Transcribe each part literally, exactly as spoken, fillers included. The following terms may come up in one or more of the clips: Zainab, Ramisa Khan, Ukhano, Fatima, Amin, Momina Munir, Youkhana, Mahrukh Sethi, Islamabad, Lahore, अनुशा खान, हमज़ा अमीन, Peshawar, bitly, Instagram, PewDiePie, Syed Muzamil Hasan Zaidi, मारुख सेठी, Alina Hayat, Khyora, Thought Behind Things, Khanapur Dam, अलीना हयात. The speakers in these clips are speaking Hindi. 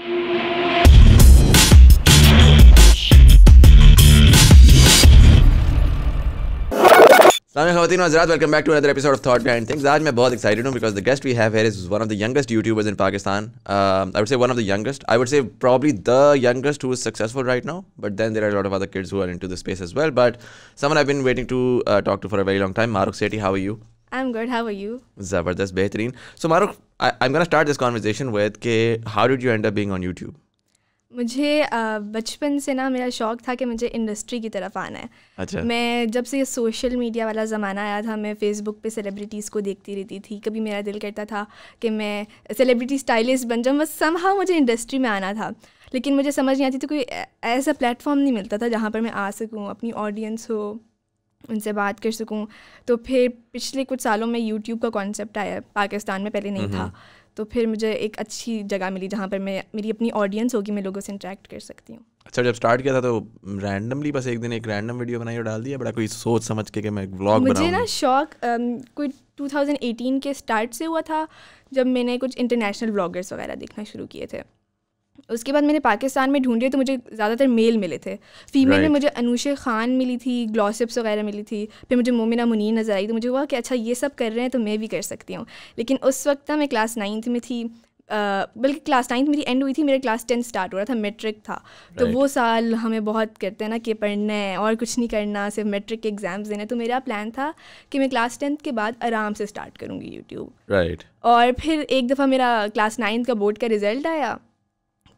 Assalamualaikum खातिन और हज़रात, welcome back to another episode of Thought Behind Things. आज मैं बहुत एक्साइटेड हूँ because the guest we have here is one of the youngest YouTubers in Pakistan. I would say one of the youngest, I would say probably the youngest who is successful right now, but then there are lot of other kids who are into the space as well, but someone I have been waiting to talk to for a very long time. मारुख सेठी, how are you? I am good, how are you? जबरदस्त, बेहतरीन। So Marukh, I am gonna start this conversation with के how did you end up being on YouTube? मुझे बचपन से ना मेरा शौक़ था कि मुझे इंडस्ट्री की तरफ आना है। अच्छा। मैं जब से ये सोशल मीडिया वाला ज़माना आया था, मैं फ़ेसबुक पे सेलिब्रिटीज़ को देखती रहती थी। कभी मेरा दिल करता था कि मैं सेलिब्रिटी स्टाइलिस्ट बन जाऊँ, बस समहाउ मुझे इंडस्ट्री में आना था, लेकिन मुझे समझ नहीं आती थी कोई ऐसा प्लेटफॉर्म नहीं मिलता था जहाँ पर मैं आ सकूँ, अपनी ऑडियंस हो, उनसे बात कर सकूँ। तो फिर पिछले कुछ सालों में यूट्यूब का कॉन्सेप्ट आया पाकिस्तान में, पहले नहीं था। तो फिर मुझे एक अच्छी जगह मिली जहाँ पर मैं मेरी अपनी ऑडियंस होगी, मैं लोगों से इंटरेक्ट कर सकती हूँ। अच्छा, जब स्टार्ट किया था तो रैंडमली बस एक दिन एक रैंडम वीडियो बनाई और डाल दिया, बड़ा कोई सोच समझ के कि मैं व्लॉग बनाऊँ? मुझे ना शौक कोई दो हज़ार अठारह के स्टार्ट से हुआ था, जब मैंने कुछ इंटरनेशनल व्लॉगर्स वगैरह देखना शुरू किए थे। उसके बाद मैंने पाकिस्तान में ढूंढे तो मुझे ज़्यादातर मेल मिले थे। Female right. में मुझे अनुशा खान मिली थी, ग्लॉसिप्स वगैरह मिली थी, फिर मुझे मोमिना मुनीर नज़र आई। तो मुझे हुआ कि अच्छा ये सब कर रहे हैं तो मैं भी कर सकती हूँ। लेकिन उस वक्त ना मैं क्लास नाइन्थ में थी, बल्कि क्लास नाइन्थ मेरी एंड हुई थी, मेरा क्लास टेंथ स्टार्ट हो रहा था, मेट्रिक था। right. तो वो साल हमें बहुत करते हैं ना कि पढ़ना है और कुछ नहीं करना, सिर्फ मेट्रिक के एग्ज़ाम्स देने। तो मेरा प्लान था कि मैं क्लास टेंथ के बाद आराम से स्टार्ट करूँगी यूट्यूब। Right right. और फिर एक दफ़ा मेरा क्लास नाइन्थ का बोर्ड का रिज़ल्ट आया,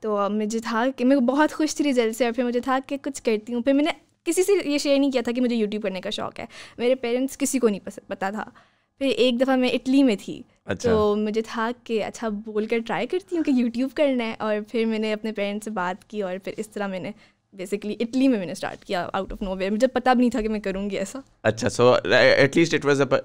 तो मुझे था कि मैं बहुत खुश थी रिजल्ट से, और फिर मुझे था कि कुछ करती हूँ। फिर मैंने किसी से ये शेयर नहीं किया था कि मुझे यूट्यूब करने का शौक़ है, मेरे पेरेंट्स किसी को नहीं पता था। फिर एक दफ़ा मैं इटली में थी, अच्छा। तो मुझे था कि अच्छा बोल कर ट्राई करती हूँ कि यूट्यूब करना है, और फिर मैंने अपने पेरेंट्स से बात की, और फिर इस तरह मैंने बेसिकली इटली में मैंने स्टार्ट किया आउट ऑफ नोवेयर। मुझे पता भी नहीं था कि मैं करूँगी ऐसा। अच्छा, so at least it was a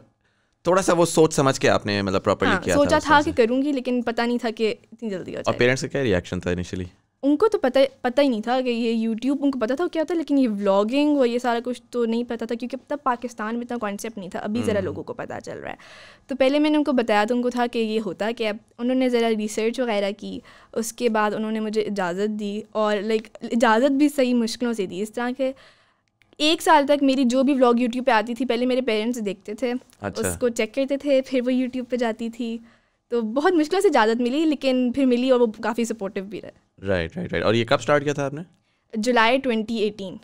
थोड़ा सा वो सोच समझ के आपने मतलब प्रॉपर्ली हाँ, किया सोचा था, था कि करूँगी, लेकिन पता नहीं था कि इतनी जल्दी हो जाएगा। और पेरेंट्स का क्या रिएक्शन था इनिशियली? उनको तो पता पता ही नहीं था कि ये यूट्यूब, उनको पता था क्या था, लेकिन ये व्लॉगिंग और ये सारा कुछ तो नहीं पता था, क्योंकि तब पाकिस्तान में इतना कॉन्सेप्ट नहीं था। अभी ज़रा लोगों को पता चल रहा है। तो पहले मैंने उनको बताया तो उनको था कि ये होता कि अब उन्होंने ज़रा रिसर्च वगैरह की, उसके बाद उन्होंने मुझे इजाज़त दी, और लाइक इजाज़त भी सही मुश्किलों से दी। इस तरह के एक साल तक मेरी जो भी व्लॉग यूट्यूब पे आती थी, पहले मेरे पेरेंट्स देखते थे, अच्छा। उसको चेक करते थे, फिर वो यूट्यूब पे जाती थी। तो बहुत मुश्किल से इजाज़त मिली, लेकिन फिर मिली, और वो काफ़ी सपोर्टिव भी रहे। Right right right. और ये कब स्टार्ट किया था आपने? July twenty eighteen.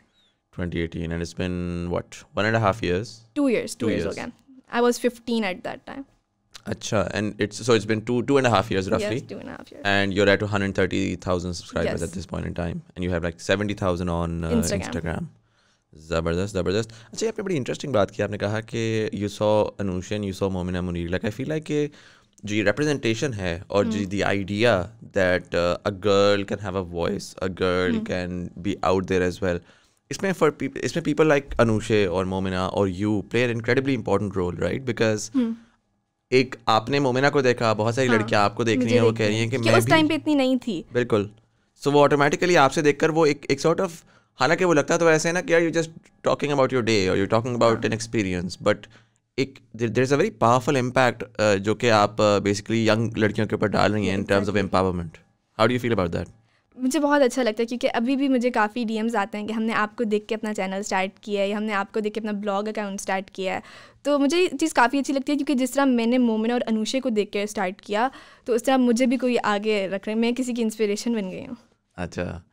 Twenty eighteen and it's been what one and half years? Two years two years हो गया। I was fifteen at that time. अच्छा, and it's so it's been two two and half years रफली। Two and half years. And you are at one hundred thirty thousand subscribers at this point in time, and you have like seventy thousand on Instagram. ज़बरदस्त ज़बरदस्त। अच्छा, ये आपने बड़ी इंटरेस्टिंग बात की, आपने कहा कि you saw Anusha and you saw Momina Munir, like I feel like के जो ये रिप्रेजेंटेशन है और जो the idea that a girl can have a voice, a girl can be out there as well, इसमें फॉर पीपल इसमें पीपल लाइक अनुशा और मोमिना और you play an incredibly important role, right? Because एक आपने मोमिना को देखा, बहुत सारी हाँ, लड़कियाँ आपको देख रही हैं, वो कह रही हैं कि मैं उस टाइम पे इतनी नहीं थी। बिल्कुल। सो वो ऑटोमेटिकली आपसे देखकर वो एक एक सॉर्ट ऑफ, हालांकि वो लगता तो ऐसे है ना कि यार you just talking about your day और you talking about an experience, but एक there is a very powerful impact जो कि आप बेसिकली यंग लड़कियों के ऊपर डाल रही हैं in terms of empowerment. How do you feel about that? मुझे बहुत अच्छा लगता है, क्योंकि अभी भी मुझे काफ़ी डीएम्स आते हैं कि हमने आपको देख के अपना चैनल स्टार्ट किया है, या हमने आपको देख के अपना ब्लॉग अकाउंट स्टार्ट किया है। तो मुझे ये चीज़ काफ़ी अच्छी लगती है, क्योंकि जिस तरह मैंने मोमिना और अनुशा को देख के स्टार्ट किया, तो उस तरह मुझे भी कोई आगे रख रहे, मैं किसी की इंस्पिरेशन बन गई हूँ। अच्छा,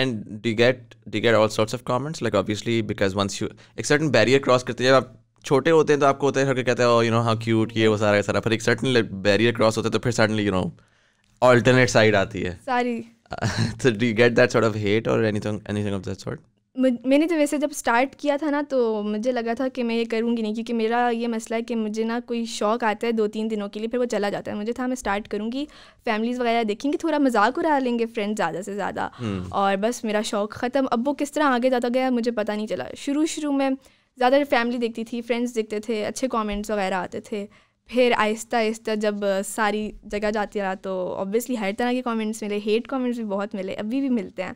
and do you get do you get all sorts of comments, like obviously because once you एक certain barrier cross करते हैं, जब आप छोटे होते हैं तो आपको होता है कि कहते हैं oh you know how cute ये वो सारा सारा, फिर एक certain barrier cross होता है तो फिर suddenly you know alternate side आती है सारी। so do you get that sort of hate or anything anything of that sort? मैंने तो वैसे जब स्टार्ट किया था ना, तो मुझे लगा था कि मैं ये करूँगी नहीं, क्योंकि मेरा ये मसला है कि मुझे ना कोई शौक़ आता है दो तीन दिनों के लिए, फिर वो चला जाता है। मुझे था मैं स्टार्ट करूँगी, फैमिलीज़ वगैरह देखेंगे, थोड़ा मजाक उड़ा लेंगे फ्रेंड्स ज़्यादा से ज़्यादा, और बस मेरा शौक़ ख़त्म। अब वो किस तरह आगे जाता गया मुझे पता नहीं चला। शुरू शुरू में ज़्यादा फैमिली देखती थी, फ्रेंड्स देखते थे, अच्छे कॉमेंट्स वगैरह आते थे। फिर आहिस्ता आहिस्ता जब सारी जगह जाती रहा, तो ऑब्वियसली हर तरह के कॉमेंट्स मिले, हेट कॉमेंट्स भी बहुत मिले, अभी भी मिलते हैं।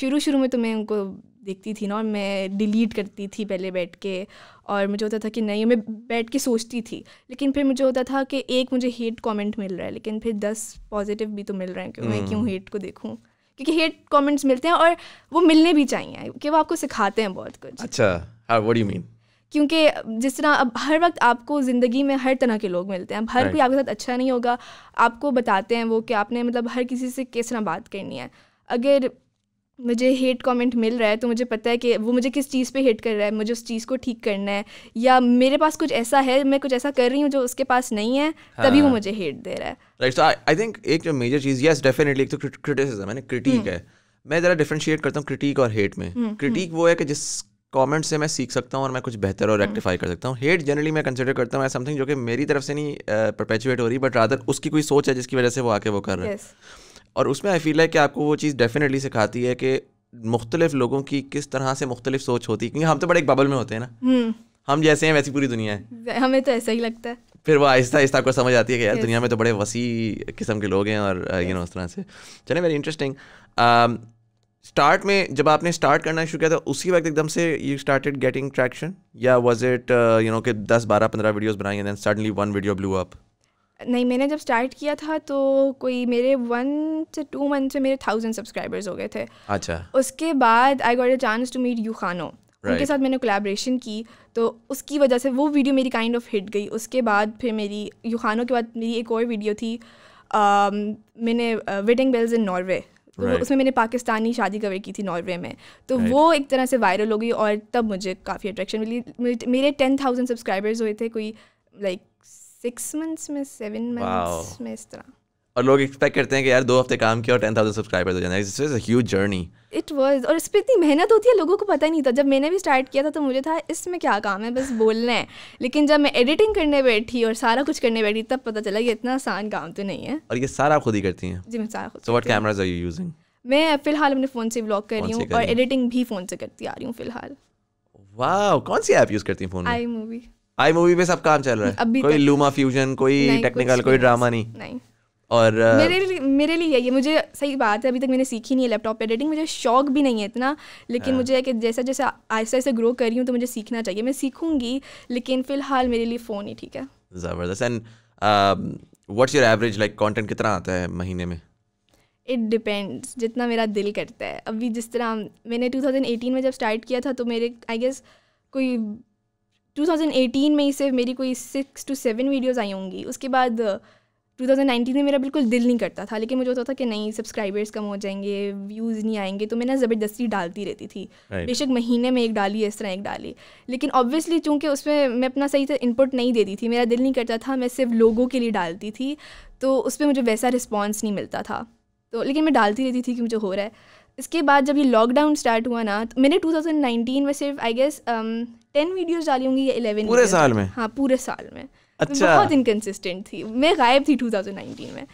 शुरू शुरू में तो मैं उनको देखती थी ना, और मैं डिलीट करती थी पहले बैठ के, और मुझे होता था कि नहीं, मैं बैठ के सोचती थी, लेकिन फिर मुझे होता था कि एक मुझे हेट कमेंट मिल रहा है लेकिन फिर दस पॉजिटिव भी तो मिल रहे हैं, क्यों मैं क्यों हेट को देखूं, क्योंकि हेट कमेंट्स मिलते हैं और वो मिलने भी चाहिए कि वो आपको सिखाते हैं बहुत कुछ। अच्छा, how what do you mean? क्योंकि जिस तरह अब हर वक्त आपको ज़िंदगी में हर तरह के लोग मिलते हैं, अब हर right. कोई आपके साथ अच्छा नहीं होगा, आपको बताते हैं वो कि आपने मतलब हर किसी से किस तरह बात करनी है। अगर मुझे हेट कमेंट मिल रहा है तो मुझे पता है कि वो मुझे किस चीज़ पे हेट कर रहा है, मुझे उस चीज़ को ठीक करना है, या मेरे पास कुछ ऐसा है, मैं कुछ ऐसा कर रही हूँ जो उसके पास नहीं है, तभी हाँ. वो मुझे हेट दे रहा है। राइट, सो आई थिंक एक जो मेजर चीज़, यस डेफिनेटली, एक तो क्रिटिसिज्म है ना, क्रिटिक है। मैं ज़रा डिफ्रेंशिएट करता हूँ क्रिटिक और हेट में। क्रिटिक वो है कि जिस कमेंट से मैं सीख सकता हूँ और मैं कुछ बेहतर और रेक्टिफाई कर सकता हूँ। हेट जनरली मैं कंसिडर करता हूँ एज समथिंग जो कि मेरी तरफ से नहीं परपेचुएट हो रही, बट रादर उसकी कोई सोच है जिसकी वजह से वो आके वो कर रहा है। और उसमें आई फील है कि आपको वो चीज़ डेफिनेटली सिखाती है कि मुख्तलिफ लोगों की किस तरह से मुख्तलिफ सोच होती है, क्योंकि हम तो बड़े एक बबल में होते हैं ना, हम जैसे हैं वैसी पूरी दुनिया है, हमें तो ऐसा ही लगता है। फिर वो आहिस्ता आहिस्ता आपको समझ आती है कि यार दुनिया में तो बड़े वसी किस्म के लोग हैं, और यू नो उस तरह से। चले, वेरी इंटरेस्टिंग। स्टार्ट में जब आपने स्टार्ट करना शुरू किया था उसी वक्त एकदम से यू स्टार्टेड गेटिंग ट्रैक्शन, या वाज इट यू नो कि दस बारह पंद्रह वीडियोस बनाई and then suddenly one video blew up? नहीं, मैंने जब स्टार्ट किया था तो कोई मेरे वन से टू मंथ से मेरे थाउजेंड सब्सक्राइबर्स हो गए थे। अच्छा। उसके बाद I got a chance to meet Yukhana, उनके साथ मैंने कोलैबोरेशन की, तो उसकी वजह से वो वीडियो मेरी काइंड ऑफ हिट गई। उसके बाद फिर मेरी यूखाना के बाद मेरी एक और वीडियो थी, मैंने wedding bells in Norway, Right. उसमें मैंने पाकिस्तानी शादी कवर की थी नॉर्वे में, तो right. वो एक तरह से वायरल हो गई, और तब मुझे काफ़ी अट्रैक्शन मिली। मेरे टेन थाउजेंड सब्सक्राइबर्स हुए थे कोई लाइक सिक्स मंथ्स में, सेवन मंथ्स में, इस तरह। और लोग एक्सपेक्ट करते हैं कि यार दो हफ्ते काम किया और टेन थाउजेंड सब्सक्राइबर्स हो जाना है। It's a huge journey it was, और इस पर इतनी मेहनत होती है, लोगों को पता ही नहीं था। जब मैंने भी स्टार्ट किया था तो मुझे था इसमें क्या काम है, बस बोलना है, लेकिन जब मैं एडिटिंग करने बैठी और सारा कुछ करने बैठी तब पता चला ये इतना आसान काम तो नहीं है। और ये सारा आप खुद ही करती हैं? जी, मैं सारा खुद। So what cameras are you using? मैं फिलहाल अपने फ़ोन से व्लॉग कर रही हूँ, और एडिटिंग भी फ़ोन से करती आ रही हूँ फिलहाल। वाह, कौन सी ऐप यूज़ करती हैं फ़ोन में? आई मूवी। आई मूवी पे सब काम चल रहा है अभी, कोई लूमा फ्यूजन, कोई टेक्निकल, कोई ड्रामा नहीं? नहीं। और मेरे लिए मेरे लिए यही, मुझे सही बात है अभी तक मैंने सीखी नहीं है लैपटॉप एडिटिंग, मुझे शौक भी नहीं है इतना, लेकिन मुझे है कि जैसा जैसा आहिस्ता आहिस्ता ग्रो कर रही हूँ तो मुझे सीखना चाहिए, मैं सीखूंगी, लेकिन फिलहाल मेरे लिए फ़ोन ही ठीक है। ज़बरदस्त। And what's your average like content कितना आता है महीने में? इट डिपेंड्स, जितना मेरा दिल करता है। अभी जिस तरह मैंने टू थाउजेंड एटीन में जब स्टार्ट किया था तो मेरे आई गेस कोई टू थाउजेंड एटीन में ही से मेरी कोई सिक्स टू सेवन वीडियोज़ आई होंगी। उसके बाद टू थाउजेंड नाइनटीन में मेरा बिल्कुल दिल नहीं करता था, लेकिन मुझे होता था कि नहीं सब्सक्राइबर्स कम हो जाएंगे, व्यूज़ नहीं आएंगे, तो मैं ना ज़बरदस्ती डालती रहती थी, right. बेशक महीने में एक डाली, इस तरह एक डाली, लेकिन ऑब्वियसली चूँकि उसमें मैं अपना सही से इनपुट नहीं देती थी, मेरा दिल नहीं करता था, मैं सिर्फ लोगों के लिए डालती थी, तो उस पर मुझे वैसा रिस्पॉन्स नहीं मिलता था, तो लेकिन मैं डालती रहती थी कि मुझे हो रहा है। इसके बाद जब ये लॉकडाउन स्टार्ट हुआ ना तो मैंने टू थाउजेंड नाइनटीन में सिर्फ आई गेस टेन वीडियोज़ डाली होंगी या इलेवन पूरे साल में। हाँ, पूरे साल में। अच्छा। बहुत इनकन्सिस्टेंट थी, मैं गायब थी टू थाउजेंड नाइनटीन में।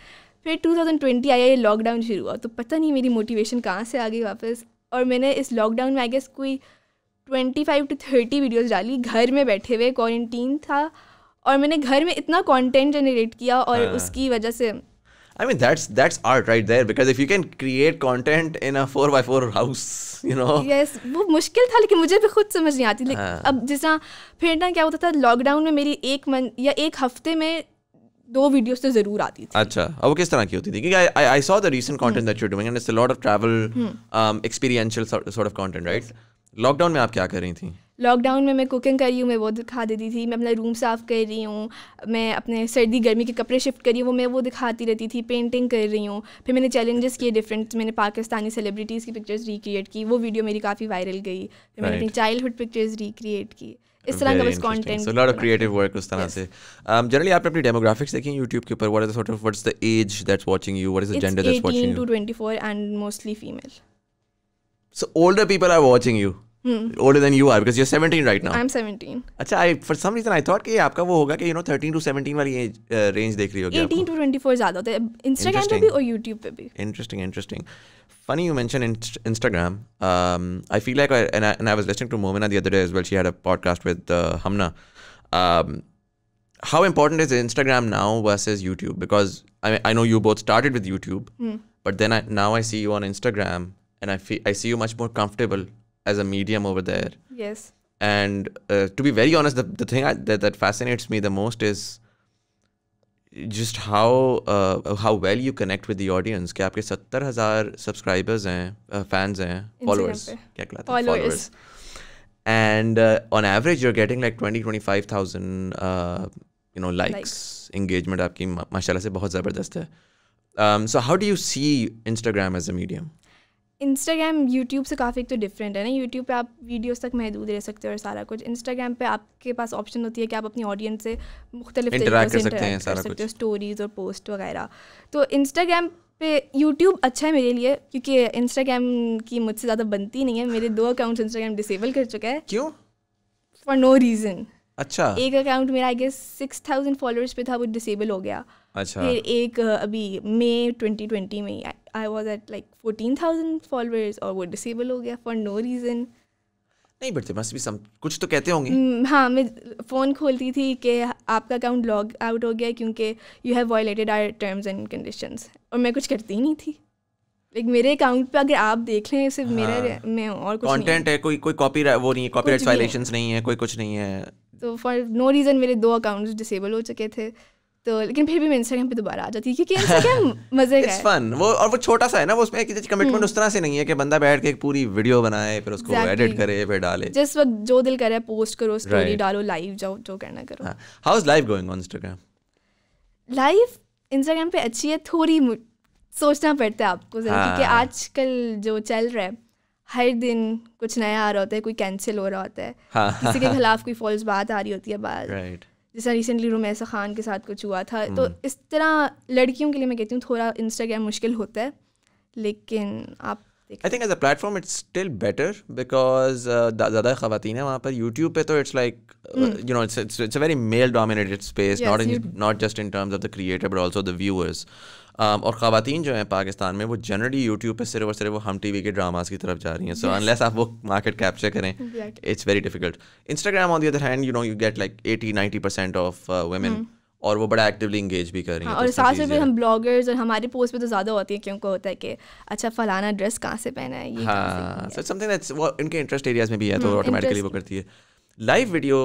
फिर टू थाउजेंड ट्वेंटी आया, ये लॉकडाउन शुरू हुआ, तो पता नहीं मेरी मोटिवेशन कहाँ से आ गई वापस, और मैंने इस लॉकडाउन में आई गेस कोई twenty five to thirty videos डाली घर में बैठे हुए, क्वारंटीन था, और मैंने घर में इतना कंटेंट जनरेट किया, और हाँ। उसकी वजह से I mean that's that's art right there, because if you can create content in a four by four house, you know. Yes, वो मुश्किल था, लेकिन मुझे भी खुद समझ नहीं आती। हाँ. अब जिस तरह फिर ना क्या होता था लॉकडाउन में मेरी एक मंथ या एक हफ्ते में दो वीडियोस तो जरूर आती थी। अच्छा, अब वो किस तरह की होती थी? क्योंकि I I saw the recent content that you're doing and it's a lot of travel um, experiential sort of content, right? Lockdown में आप क्या कर रही थी? लॉकडाउन में मैं कुकिंग कर रही हूँ, मैं वो दिखा देती थी, मैं अपना रूम साफ़ कर रही हूँ, मैं अपने सर्दी गर्मी के कपड़े शिफ्ट कर रही हूँ, वो मैं वो दिखाती रहती थी, पेंटिंग कर रही हूँ। फिर मैंने चैलेंजेस किए डिफरेंट, मैंने पाकिस्तानी सेलिब्रिटीज़ की पिक्चर्स रिक्रिएट की, वो वीडियो मेरी काफ़ी वायरल गई। फिर मैंने अपनी चाइल्डहुड पिक्चर्स रिक्रिएट की, इस तरह का बस content, so lot of creative work उस तरह से। जनरली आपने अपनी डेमोग्राफिक्स देखी YouTube के ऊपर, what is the sort of what's the age that's watching you, what is the gender that's watching you? Eighteen to twenty four and mostly female. So older people are watching you? Hmm. Older than you are, because you're seventeen right now. I'm seventeen. अच्छा, I for some reason I thought कि आपका वो होगा कि you know thirteen to seventeen वाली age range देख रही होगी आपको. एटीन टू ट्वेंटी फोर ज़्यादा होता है Instagram पे भी और YouTube पे भी. Interesting, interesting. Funny you mention inst Instagram. Um, I feel like I, and I and I was listening to Momina the other day as well. She had a podcast with uh, Hamna. Um, how important is Instagram now versus YouTube? Because I I know you both started with YouTube, hmm. but then I, now I see you on Instagram and I feel I see you much more comfortable as a medium over there. Yes. And uh, to be very honest, the, the thing I, that, that fascinates me the most is just how uh, how well you connect with the audience. कि आपके सत्तर हज़ार subscribers हैं, uh, fans हैं, followers. क्या कहलाता है? Followers. And uh, on average, you're getting like twenty, twenty-five thousand uh, you know likes. likes. Engagement आपकी माशाल्लाह से बहुत ज़बरदस्त है. Um, so how do you see Instagram as a medium? Instagram YouTube से काफ़ी तो डिफरेंट है ना. YouTube पे आप वीडियोस तक महदूद रह सकते हो और सारा कुछ. Instagram पे आपके पास ऑप्शन होती है कि आप अपनी ऑडियंस से मुख्तलिफ इंटरैक्ट कर सकते हैं, सारा कुछ स्टोरीज और पोस्ट वगैरह. तो Instagram पे YouTube अच्छा है मेरे लिए क्योंकि Instagram की मुझसे ज़्यादा बनती नहीं है. मेरे दो अकाउंट्स Instagram डिसेबल कर चुका है. क्यों? For no reason. अच्छा. एक अकाउंट मेरा I guess six thousand followers पे था, वो डिसेबल हो गया. अच्छा. फिर एक अभी मई ट्वेंटी ट्वेंटी में I was at like fourteen thousand followers और वो डिसेबल हो गया फॉर नो रीज़न. नहीं but there must be some, कुछ तो कहते होंगे. हाँ, मैं फ़ोन खोलती थी कि आपका अकाउंट लॉग आउट हो गया क्योंकि you have violated our terms and conditions, और मैं कुछ करती ही नहीं थी. लाइक मेरे अकाउंट पे अगर आप देख लें सिर्फ हाँ, मेरा मैं और कुछ कंटेंट है, कोई कोई कॉपी वो नहीं है, कॉपीराइट वायलेशंस नहीं है, कोई कुछ नहीं है. तो फॉर नो रीज़न मेरे दो अकाउंट्स डिसेबल हो चुके थे. तो लेकिन फिर भी मैं इंस्टाग्राम पे दोबारा आ जाती है क्योंकि इंस्टाग्राम मजे का है. It's fun. वो और वो छोटा सा है ना, वो उसमें किसी कमिटमेंट उस तरह से नहीं है कि बंदा बैठ के एक पूरी वीडियो बनाए फिर उसको एडिट करे फिर डाले. जिस वक्त जो दिल करे पोस्ट करो, स्टोरी डालो, लाइव जाओ, जो करना करो. How is life going on Instagram? Life Instagram पे अच्छी है, थोड़ी सोचना पड़ता है आपको क्योंकि आजकल जो चल रहा है हर दिन कुछ नया आ रहा होता है, कोई कैंसिल हो रहा होता है, किसी के खिलाफ कोई फॉल्स बात आ रही होती है बात. राइट. जैसा रिसेंटली रमीसा खान के साथ कुछ हुआ था. तो इस तरह लड़कियों के लिए मैं कहती हूँ थोड़ा इंस्टाग्राम मुश्किल होता है, लेकिन आप I think as a platform it's still better because ज़्यादा ख़वातीन है वहाँ पर. यूट्यूब पे तो it's like you know it's it's a very male dominated space, not not just in terms of the creator but also the viewers. और ख़वातीन जो हैं पाकिस्तान में वो जनरली यूट्यूब पे सिर्फ और सिर्फ वो हम टी वी के ड्रामास की तरफ जा रही हैं. सो अनलेस आप वो मार्केट कैप्चर करें it's very difficult. Instagram on the other hand you know you get like eighty ninety percent of women और वो बड़ा एक्टिवली इंगेज भी कर रही हैं. और साथ में हम ब्लॉगर्स और हमारी पोस्ट पे तो ज़्यादा होती है क्योंकि होता है कि अच्छा फलाना ड्रेस कहाँ से पहना है, ये हाँ सो समथिंग दैट्स वो इनके इंटरेस्ट एरियाज में भी है तो ऑटोमेटिकली वो करती है. Live video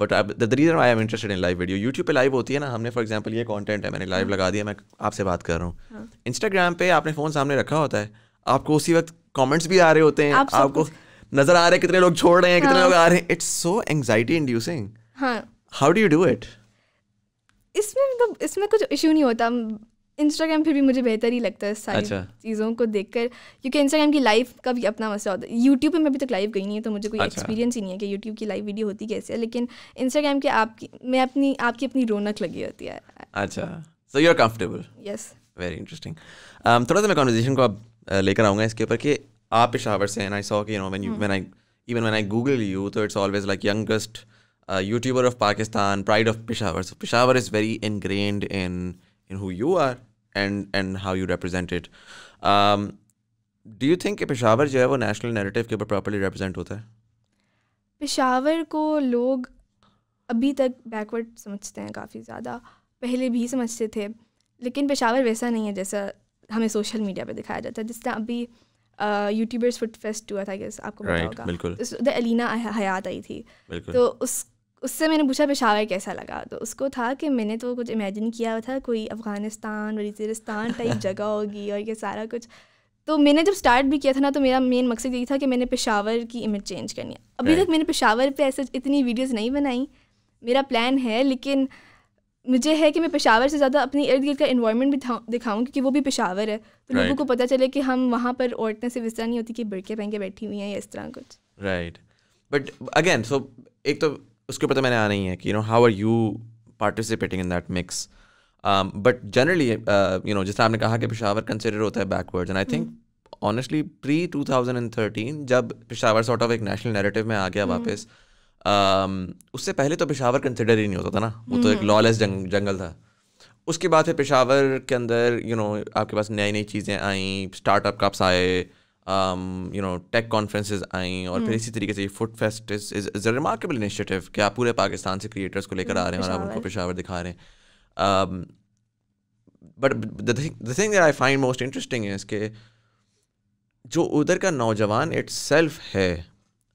but the reason I am interested in live video, YouTube पे लाइव होती है ना, हमने फॉर एग्जांपल ये कंटेंट है मैंने लाइव लगा दिया, मैं आपसे बात कर रहा हूँ. इंस्टाग्राम पे आपने फ़ोन सामने रखा होता है, आपको उसी वक्त कमेंट्स भी आ रहे होते हैं, आपको नज़र आ रहे हैं कितने लोग छोड़ रहे हैं, कितने लोग आ रहे हैं. It's so anxiety inducing. How do you do it? इसमें मतलब तो इसमें कुछ इशू नहीं होता. इंस्टाग्राम फिर भी मुझे बेहतर ही लगता है सारी अच्छा. चीज़ों को देखकर क्योंकि इंस्टाग्राम की लाइव का भी अपना मसला होता है. यूट्यूब पे मैं अभी तक लाइव गई नहीं है तो मुझे कोई एक्सपीरियंस अच्छा. ही नहीं है कि यूट्यूब की लाइव वीडियो होती कैसे है, लेकिन इंस्टाग्राम के आपकी मैं अपनी आपकी अपनी रौनक लगी होती है. अच्छा, so you are comfortable. Yes, very interesting. थोड़ा सा मैं कॉन्वर्जेशन को आप लेकर आऊँगा इसके ऊपर कि आप पेशावर से एंड आई सॉ कि you know when you when I even when I Google you तो it's always like youngest Uh, YouTuber of Pakistan, pride of Peshawar. So Peshawar is very ingrained in in who you are and and how you represent it. Um, do you think कि Peshawar जो है वो national narrative के ऊपर properly represent होता है? Peshawar को लोग अभी तक backward समझते हैं काफ़ी ज़्यादा, पहले भी समझते थे, लेकिन Peshawar वैसा नहीं है जैसा हमें social media पर दिखाया जाता है. जिस तरह अभी यूट्यूबर्स फुट फेस्ट हुआ था कि आपको पता होगा, तो अलीना हयात आई थी, तो उस उससे मैंने पूछा पेशावर कैसा लगा, तो उसको था कि मैंने तो कुछ इमेजिन किया था कोई अफ़गानिस्तान वज़ीरिस्तान टाइप जगह होगी और ये सारा कुछ. तो मैंने जब स्टार्ट भी किया था ना तो मेरा मेन मकसद यही था कि मैंने पेशावर की इमेज चेंज करनी है. अभी right. तक मैंने पेशावर पे ऐसे इतनी वीडियोस नहीं बनाई, मेरा प्लान है, लेकिन मुझे है कि मैं पेशावर से ज़्यादा अपने इर्द गिर्द का इन्वायरमेंट भी दिखाऊँ क्योंकि वो भी पेशावर है, तो right. लोगों को पता चले कि हम वहाँ पर औरतें सिर्फ इस तरह नहीं होती कि बिड़के पहन के बैठी हुई हैं या इस तरह कुछ. राइट, बट अगेन सो एक तो उसके ऊपर तो मैंने आना ही है कि you know how are you participating in that mix, but generally you know जैसे आपने कहा कि पेशावर कंसिडर होता है backwards and I think honestly pre two thousand and thirteen जब पेशावर सॉर्ट ऑफ एक नेशनल नैरेटिव में आ गया वापस, Um, उससे पहले तो पेशावर कंसिडर ही नहीं होता था ना, वो तो एक लॉलेस जंग, जंगल था. उसके बाद फिर पेशावर के अंदर यू you नो know, आपके पास नई नई चीज़ें आईं, स्टार्टअप कप्स आए, यू नो टेक कॉन्फ्रेंसेस आईं, और फिर इसी तरीके से ये food fest is is a remarkable initiative कि आप पूरे पाकिस्तान से क्रिएटर्स को लेकर आ रहे हैं और आप उनको पेशावर दिखा रहे हैं. But the thing that I find most interesting है इसके जो उधर का नौजवान इट्स सेल्फ है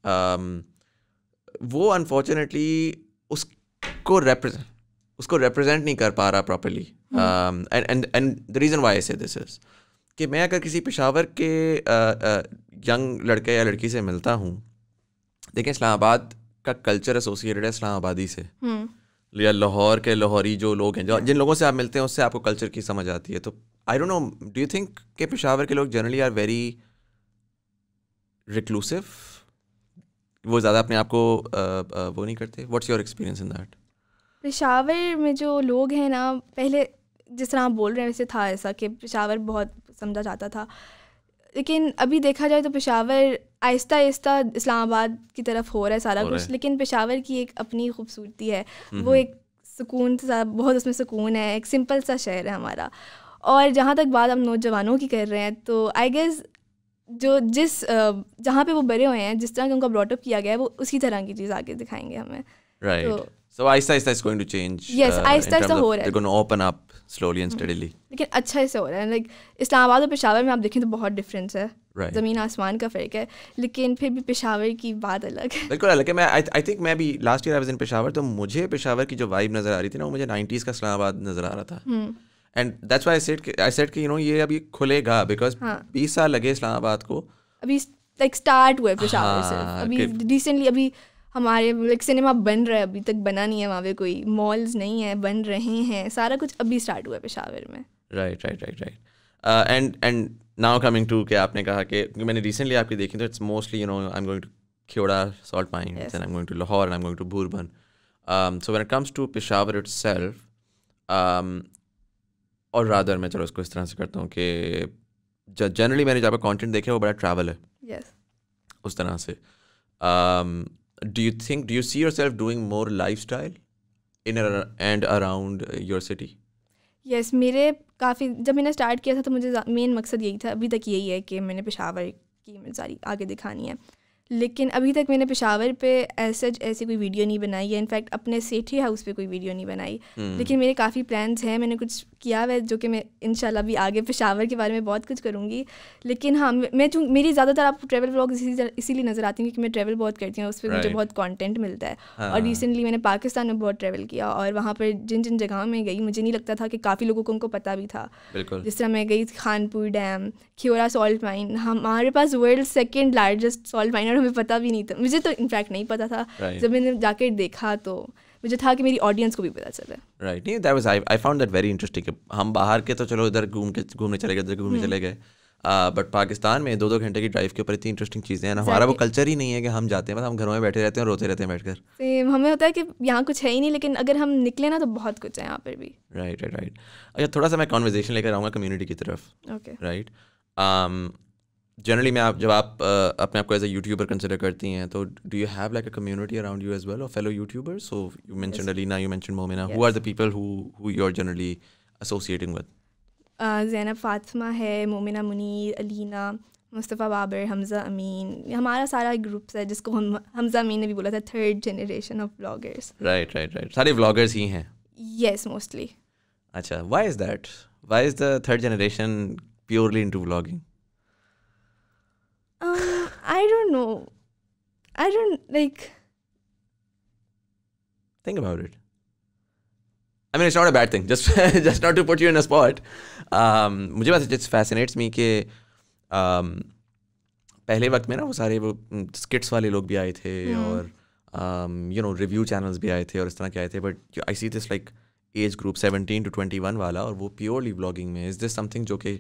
वो अनफॉर्चुनेटली उसको रेप्रेजेंट उसको रिप्रेजेंट नहीं कर पा रहा properly. And and and the reason why I say this is कि मैं अगर किसी पेशावर के यंग लड़के या लड़की से मिलता हूँ, देखिए इस्लामाबाद का कल्चर एसोसिएटेड है इस्लामाबादी से या लाहौर के लाहौरी जो लोग हैं, जो जिन लोगों से आप मिलते हैं उससे आपको कल्चर की समझ आती है। तो I don't know, do you think के पेशावर के लोग जनरली आर वेरी रिक्लूसिव, वो ज़्यादा अपने आप को वो नहीं करते? What's your experience in that? Peshawar में जो लोग हैं ना, पहले जिस तरह आप बोल रहे हैं वैसे था ऐसा कि पेशावर बहुत समझा जाता था, लेकिन अभी देखा जाए तो पेशावर आहिस्ता आहिस्ता इस्लामाबाद की तरफ हो रहा है सारा कुछ है। लेकिन पेशावर की एक अपनी खूबसूरती है, वो एक सुकून सा, बहुत उसमें सुकून है, एक सिंपल सा शहर है हमारा। और जहाँ तक बात हम नौजवानों की कर रहे हैं, तो आई गेस जो जिस जहाँ पे वो बड़े हुए हैं, जिस तरह का उनका ब्रॉटअप किया गया है, वो उसी तरह की चीज़ आगे दिखाएंगे हमें। राइट, सो आहिस्ता आहिस्ता is going to change. Yes, आहिस्ता आहिस्ता हो रहा है, they gonna open up slowly and steadily, लेकिन अच्छा ऐसे हो रहा है। लाइक इस्लामाबाद और पेशावर में आप देखें तो बहुत डिफरेंस है, right. ज़मीन आसमान का फ़र्क है, लेकिन फिर भी पेशावर की बात अलग है, बिल्कुल अलग है। मैं आई थिंक मैं भी last year I was in Peshawar, तो मुझे पेशावर की जो वाइब नज़र आ रही थी ना, वो मुझे नाइन्टीज़ का इस्लामाबाद नज़र आ रहा था। hmm. And that's why I said I said कि यू नो ये अभी खुलेगा, बिकॉज बीस साल लगे इस्लामाबाद को, अभी लाइक स्टार्ट हुआ है पेशावर से अभी रिसेंटली। अभी हमारे लाइक सिनेमा बन रहा है, अभी तक बना नहीं है, वहाँ पे कोई मॉल्स नहीं है, बन रहे हैं, सारा कुछ अभी स्टार्ट हुआ है पेशावर में। Right right right right and and now coming to के आपने कहा कि मैंने रिसेंटली आपकी देखी, तो it's mostly you know I am going to Khewra salt mines and I am going to Lahore and I am going to bourbon. So when it comes to Peshawar itself, और रादर मैं चलो इसको इस तरह से करता हूँ कि जनरली मैंने जहाँ पर कॉन्टेंट देखे वो बड़ा ट्रैवल है। yes. उस तरह से um, do you think do you see yourself doing more lifestyle in and around your city? yes, मेरे काफ़ी जब मैंने स्टार्ट किया था तो मुझे मेन मकसद यही था, अभी तक यही है कि मैंने पेशावर की मिसाल आगे दिखानी है। लेकिन अभी तक मैंने पेशावर पे ऐसे ऐसी कोई वीडियो नहीं बनाई है, इनफैक्ट अपने सेठी हाउस पे कोई वीडियो नहीं बनाई। hmm. लेकिन मेरे काफ़ी प्लान्स हैं, मैंने कुछ किया हुआ है जो कि मैं इंशाल्लाह भी आगे पेशावर के बारे में बहुत कुछ करूँगी। लेकिन हाँ, मैं चूँ मेरी ज़्यादातर आपको ट्रैवल व्लॉग इसी इसीलिए नज़र आती हैं क्योंकि मैं ट्रैवल बहुत करती हूँ, उस पर right. मुझे बहुत कॉन्टेंट मिलता है। uh. और रिसेंटली मैंने पाकिस्तान में बहुत ट्रैवल किया, और वहाँ पर जिन जिन जगहों में गई मुझे नहीं लगता था कि काफ़ी लोगों को उनको पता भी था। जिस तरह मैं गई Khanpur dam, Khewra salt mine, हमारे पास world second largest salt mine, हमें पता भी नहीं था, मुझे तो इनफैक्ट नहीं पता था। right. जब मैंने जाके देखा तो मुझे था कि मेरी ऑडियंस को भी पता चला। राइट, नहीं that was I I found that very interesting. हम बाहर के तो चलो इधर घूम के घूमने चले गए, इधर घूमने चले गए, बट पाकिस्तान में दो दो घंटे की ड्राइव के ऊपर इतनी इंटरेस्टिंग चीज़ें हैं। हमारा वो कल्चर ही नहीं है कि हम जाते हैं, बस हम घरों में बैठे रहते हैं और रोते रहते हैं बैठकर। सेम, हमें होता है कि यहाँ कुछ है ही नहीं, लेकिन अगर हम निकले ना तो बहुत कुछ है यहाँ पर भी। राइट राइट राइट अच्छा, थोड़ा सा मैं कॉन्वर्जेशन लेकर आऊँगा कम्युनिटी की तरफ। Okay, right. जनरली मैं आप जब आप uh, अपने आप को एज अ यूट्यूबर कंसिडर करती हैं, तो do you have like a community around you as well of fellow YouTubers? So you mentioned Alina, you mentioned Momina, who are the people who who you are generally associating with? Zainab, Fatima है, मोमिना मुनीर, अलीना, मुस्तफ़ा, बाबर, हमज़ा, अमीन, हमारा सारा एक ग्रुप्स है जिसको हम हमज़ा अमीन ने भी बोला था, third generation of bloggers. Right right right सारे ब्लॉगर्स ही हैं? Yes, mostly. अच्छा, why is that? Why is the third generation purely into blogging? Um, I don't know. I don't like. Think about it. I mean, it's not a bad thing. Just, just not to put you in a spot. Um, मुझे बस just fascinates me कि um, पहले वक्त में ना वो सारे वो skits वाले लोग भी आए थे, hmm. और um, you know review channels भी आए थे और इस तरह के आए थे, but I see this like age group seventeen to twenty-one वाला, और वो purely vlogging में. Is this something जो कि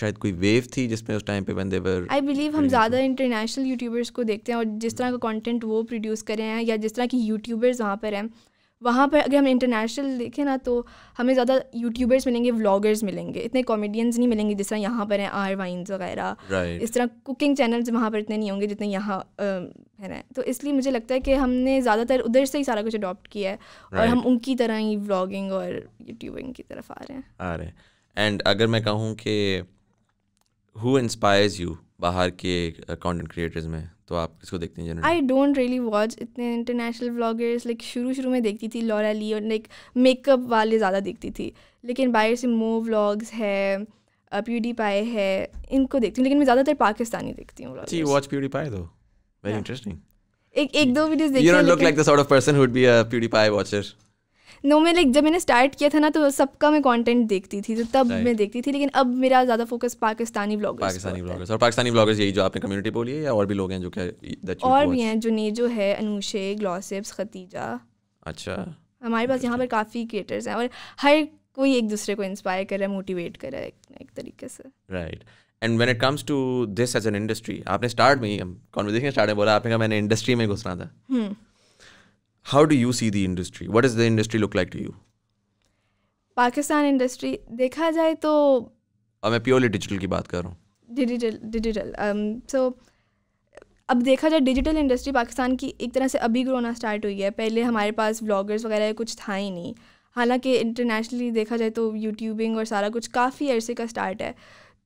शायद कोई वेव थी जिसमें उस टाइम पे बंदे वर? आई बिलीव हम ज़्यादा इंटरनेशनल यूट्यूबर्स को देखते हैं, और जिस तरह का कंटेंट वो प्रोड्यूस कर रहे हैं या जिस तरह की यूट्यूबर्स वहाँ पर हैं, वहाँ पर अगर हम इंटरनेशनल देखें ना तो हमें ज़्यादा यूट्यूबर्स मिलेंगे, व्लॉगर्स मिलेंगे, इतने कॉमेडियंस नहीं मिलेंगे जिस तरह यहाँ पर हैं, आर वाइन्स वगैरह। right. इस तरह कुकिंग चैनल्स वहाँ पर इतने नहीं होंगे जितने यहाँ है ना, तो इसलिए मुझे लगता है कि हमने ज़्यादातर उधर से ही सारा कुछ अडॉप्ट किया है। right. और हम उनकी तरह ही व्लॉगिंग और यूट्यूबिंग की तरफ आ रहे हैं आ रहे हैं एंड अगर मैं कहूँ कि Who inspires you बाहर के content creators में, तो आप किसको देखते हैं generally? I don't really watch इतने international vloggers, like शुरू शुरू में देखती थी लॉरा ली और like makeup वाले ज़्यादा देखती थी, लेकिन बाहर से मो vlogs है, PewDiePie है, इनको देखती हूँ, लेकिन मैं ज़्यादातर पाकिस्तानी देखती हूँ। Do you watch PewDiePie though? Very yeah. interesting. एक एक दो वीडियोस देखी। You don't look like the sort of person who would be a PewDiePie watcher. No मैं लाइक जब मैंने स्टार्ट किया था ना तो सबका मैं कंटेंट देखती थी, तो तब right. मैं देखती थी, लेकिन अब मेरा ज्यादा focus Pakistani bloggers Pakistani bloggers और पाकिस्तानी ब्लॉगर्स यही जो आपने कम्युनिटी बोली है, या और भी लोग हैं जो क्या दैट यू और भी हैं जो ने जो है अनुशे ग्लॉसिप्स खतीजा। अच्छा, हमारे पास यहाँ पर काफ़ी क्रिएटर्स हैं और हर कोई एक दूसरे को इंस्पायर कर रहा है, मोटिवेट कर रहा है एक तरीके से। Right, and when it comes to this as an industry, आपने स्टार्ट में ही कॉन्वर्सेशन स्टार्ट में बोला आपने कहा मैंने इंडस्ट्री में घुसना था। Hmm, how do you see the industry, what is the industry look like to you? Pakistan industry देखा जाए तो, और मैं प्योरली डिजिटल की बात कर रहा हूँ, डिजिटल डिजिटल सो अब देखा जाए डिजिटल इंडस्ट्री पाकिस्तान की एक तरह से अभी ग्रो होना स्टार्ट हुई है। पहले हमारे पास ब्लॉगर्स वगैरह कुछ था ही नहीं, हालांकि इंटरनेशनली देखा जाए तो यूट्यूबिंग और सारा कुछ काफ़ी अरसे का स्टार्ट है।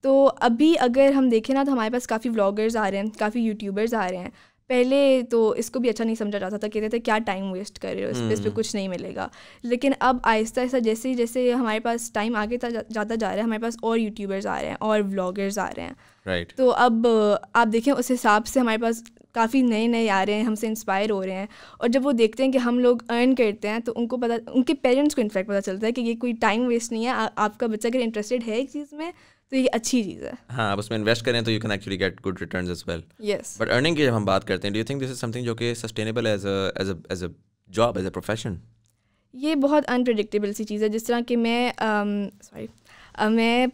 तो अभी अगर हम देखें ना तो हमारे पास काफ़ी ब्लॉगर्स आ रहे हैं, काफ़ी यूट्यूबर्स आ रहे हैं। पहले तो इसको भी अच्छा नहीं समझा जाता था, कहते थे क्या टाइम वेस्ट कर रहे हो, इस पर इस पर कुछ नहीं मिलेगा। लेकिन अब आहिस्ता आहिस्ता जैसे ही जैसे हमारे पास टाइम आगे जाता जा रहा है, हमारे पास और यूट्यूबर्स आ रहे हैं और व्लॉगर्स आ रहे हैं। राइट, तो अब आप देखें उस हिसाब से हमारे पास काफ़ी नए नए आ रहे हैं, हमसे इंस्पायर हो रहे हैं, और जब वो देखते हैं कि हम लोग अर्न करते हैं तो उनको पता, उनके पेरेंट्स को इनफैक्ट पता चलता है कि ये कोई टाइम वेस्ट नहीं है। आ, आपका बच्चा अगर इंटरेस्टेड है एक चीज़ में तो ये अच्छी चीज़ है। हाँ, आप उसमें इन्वेस्ट करें तो you can actually get good returns as well. Yes, but earning की जब हम बात करते हैं, do you think this is something जो कि sustainable as as as a job, as a profession? ये बहुत अनप्रेडिक्टेबल सी चीज़ है। जिस तरह कि मैं सॉरी um, uh, मैं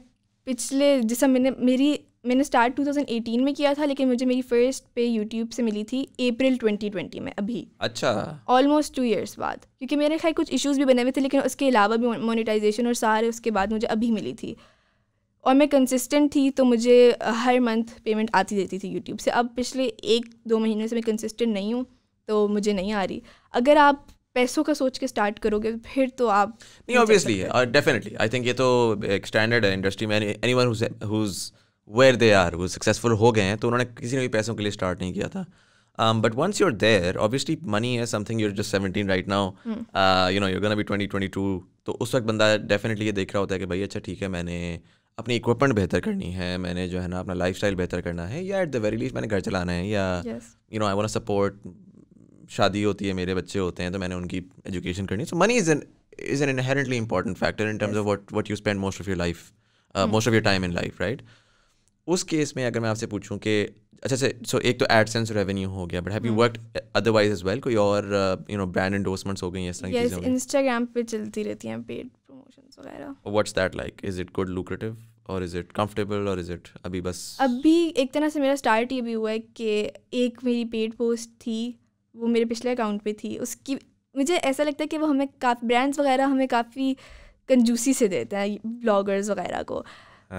पिछले जिस तरह मैंने मेरी मैंने स्टार्ट टू थाउजेंड एटीन में किया था, लेकिन मुझे मेरी फर्स्ट पे यूट्यूब से मिली थी अप्रैल ट्वेंटी ट्वेंटी में, अभी। अच्छा, ऑलमोस्ट टू इयर्स बाद, क्योंकि मेरे ख्याल कुछ इश्यूज भी बने हुए थे, लेकिन उसके अलावा भी मोनेटाइजेशन और सारे उसके बाद मुझे अभी मिली थी। और मैं कंसिस्टेंट थी तो मुझे हर मंथ पेमेंट आती रहती थी यूट्यूब से। अब पिछले एक दो महीने से मैं कंसिस्टेंट नहीं हूँ तो मुझे नहीं आ रही। अगर आप पैसों का सोच के स्टार्ट करोगे फिर तो आप नहीं, ऑब्वियसली डेफिनेटली आई थिंक ये तो एक स्टैंडर्ड है इंडस्ट्री में। Anyone who's where they are, वो सक्सेसफुल हो गए हैं तो उन्होंने किसी ने भी पैसों के लिए स्टार्ट नहीं किया था। But once you're there obviously money है something, you're just seventeen right now, you know you gonna be twenty twenty two, तो उस वक्त बंदा डेफिनेटली ये देख रहा होता है कि भाई अच्छा ठीक है, मैंने अपनी इक्विपमेंट बेहतर करनी है, मैंने जो है ना अपना लाइफस्टाइल बेहतर करना है, या एट द वेरी लीस्ट मैंने घर चलाना है, या you know I want to support, शादी होती है, मेरे बच्चे होते हैं तो मैंने उनकी एजुकेशन करनी है। So money is an is an inherently important factor in terms of what what you spend most of your life, most of your time in life, right? उस केस में अगर मैं आपसे पूछूं कि अच्छा से सो एक तो एडसेंस रेवेन्यू हो गया, but have you worked otherwise as well, कोई और यू नो ब्रांड एंडोर्समेंट्स हो गई हैं, इस तरह की चीज़ें? यस, इंस्टाग्राम पे चलती रहती हैं पेड प्रमोशंस वगैरह। What's that like, is it good lucrative और इज इट कंफर्टेबल और इज इट अभी बस? अभी एक तरह से मेरा स्टार्ट ये भी हुआ है कि एक मेरी पेड पोस्ट थी, वो मेरे पिछले अकाउंट पे थी, उसकी मुझे ऐसा लगता है कि वो हमें काफ़ी ब्रांड्स वगैरह हमें काफ़ी कंजूसी से देते हैं ब्लॉगर्स वगैरह को।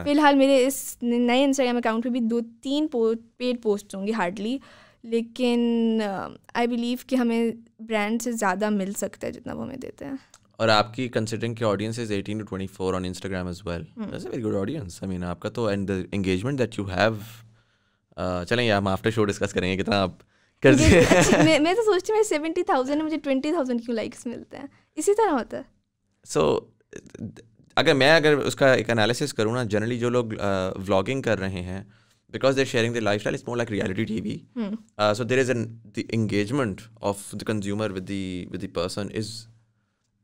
फिलहाल मेरे इस नए इंस्टाग्राम अकाउंट पे भी दो तीन पोस्ट पेड पोस्ट होंगी हार्डली, लेकिन आई बिलीव कि हमें ब्रांड से ज़्यादा मिल सकता है जितना वो हमें देते हैं। और आपकी कंसिडरिंग की audience is eighteen to twenty four on Instagram as well, that's a very good audience. I mean आपका तो and the engagement that you have, चलेंगे हम आफ्टर शो डिस्कस करेंगे कितना आप कर दिए। मैं मैं तो सोचती हूँ मेरे सेवेंटी थाउजेंड है, मुझे ट्वेंटी थाउजेंड क्यों लाइक्स मिलते हैं? इसी तरह होता है। सो अगर मैं अगर उसका एक एनालिसिस करूँ ना, जनरली जो लोग व्लॉगिंग uh, कर रहे हैं, because they're sharing the lifestyle, is more like reality TV, so there is an the engagement of the consumer with the with the person is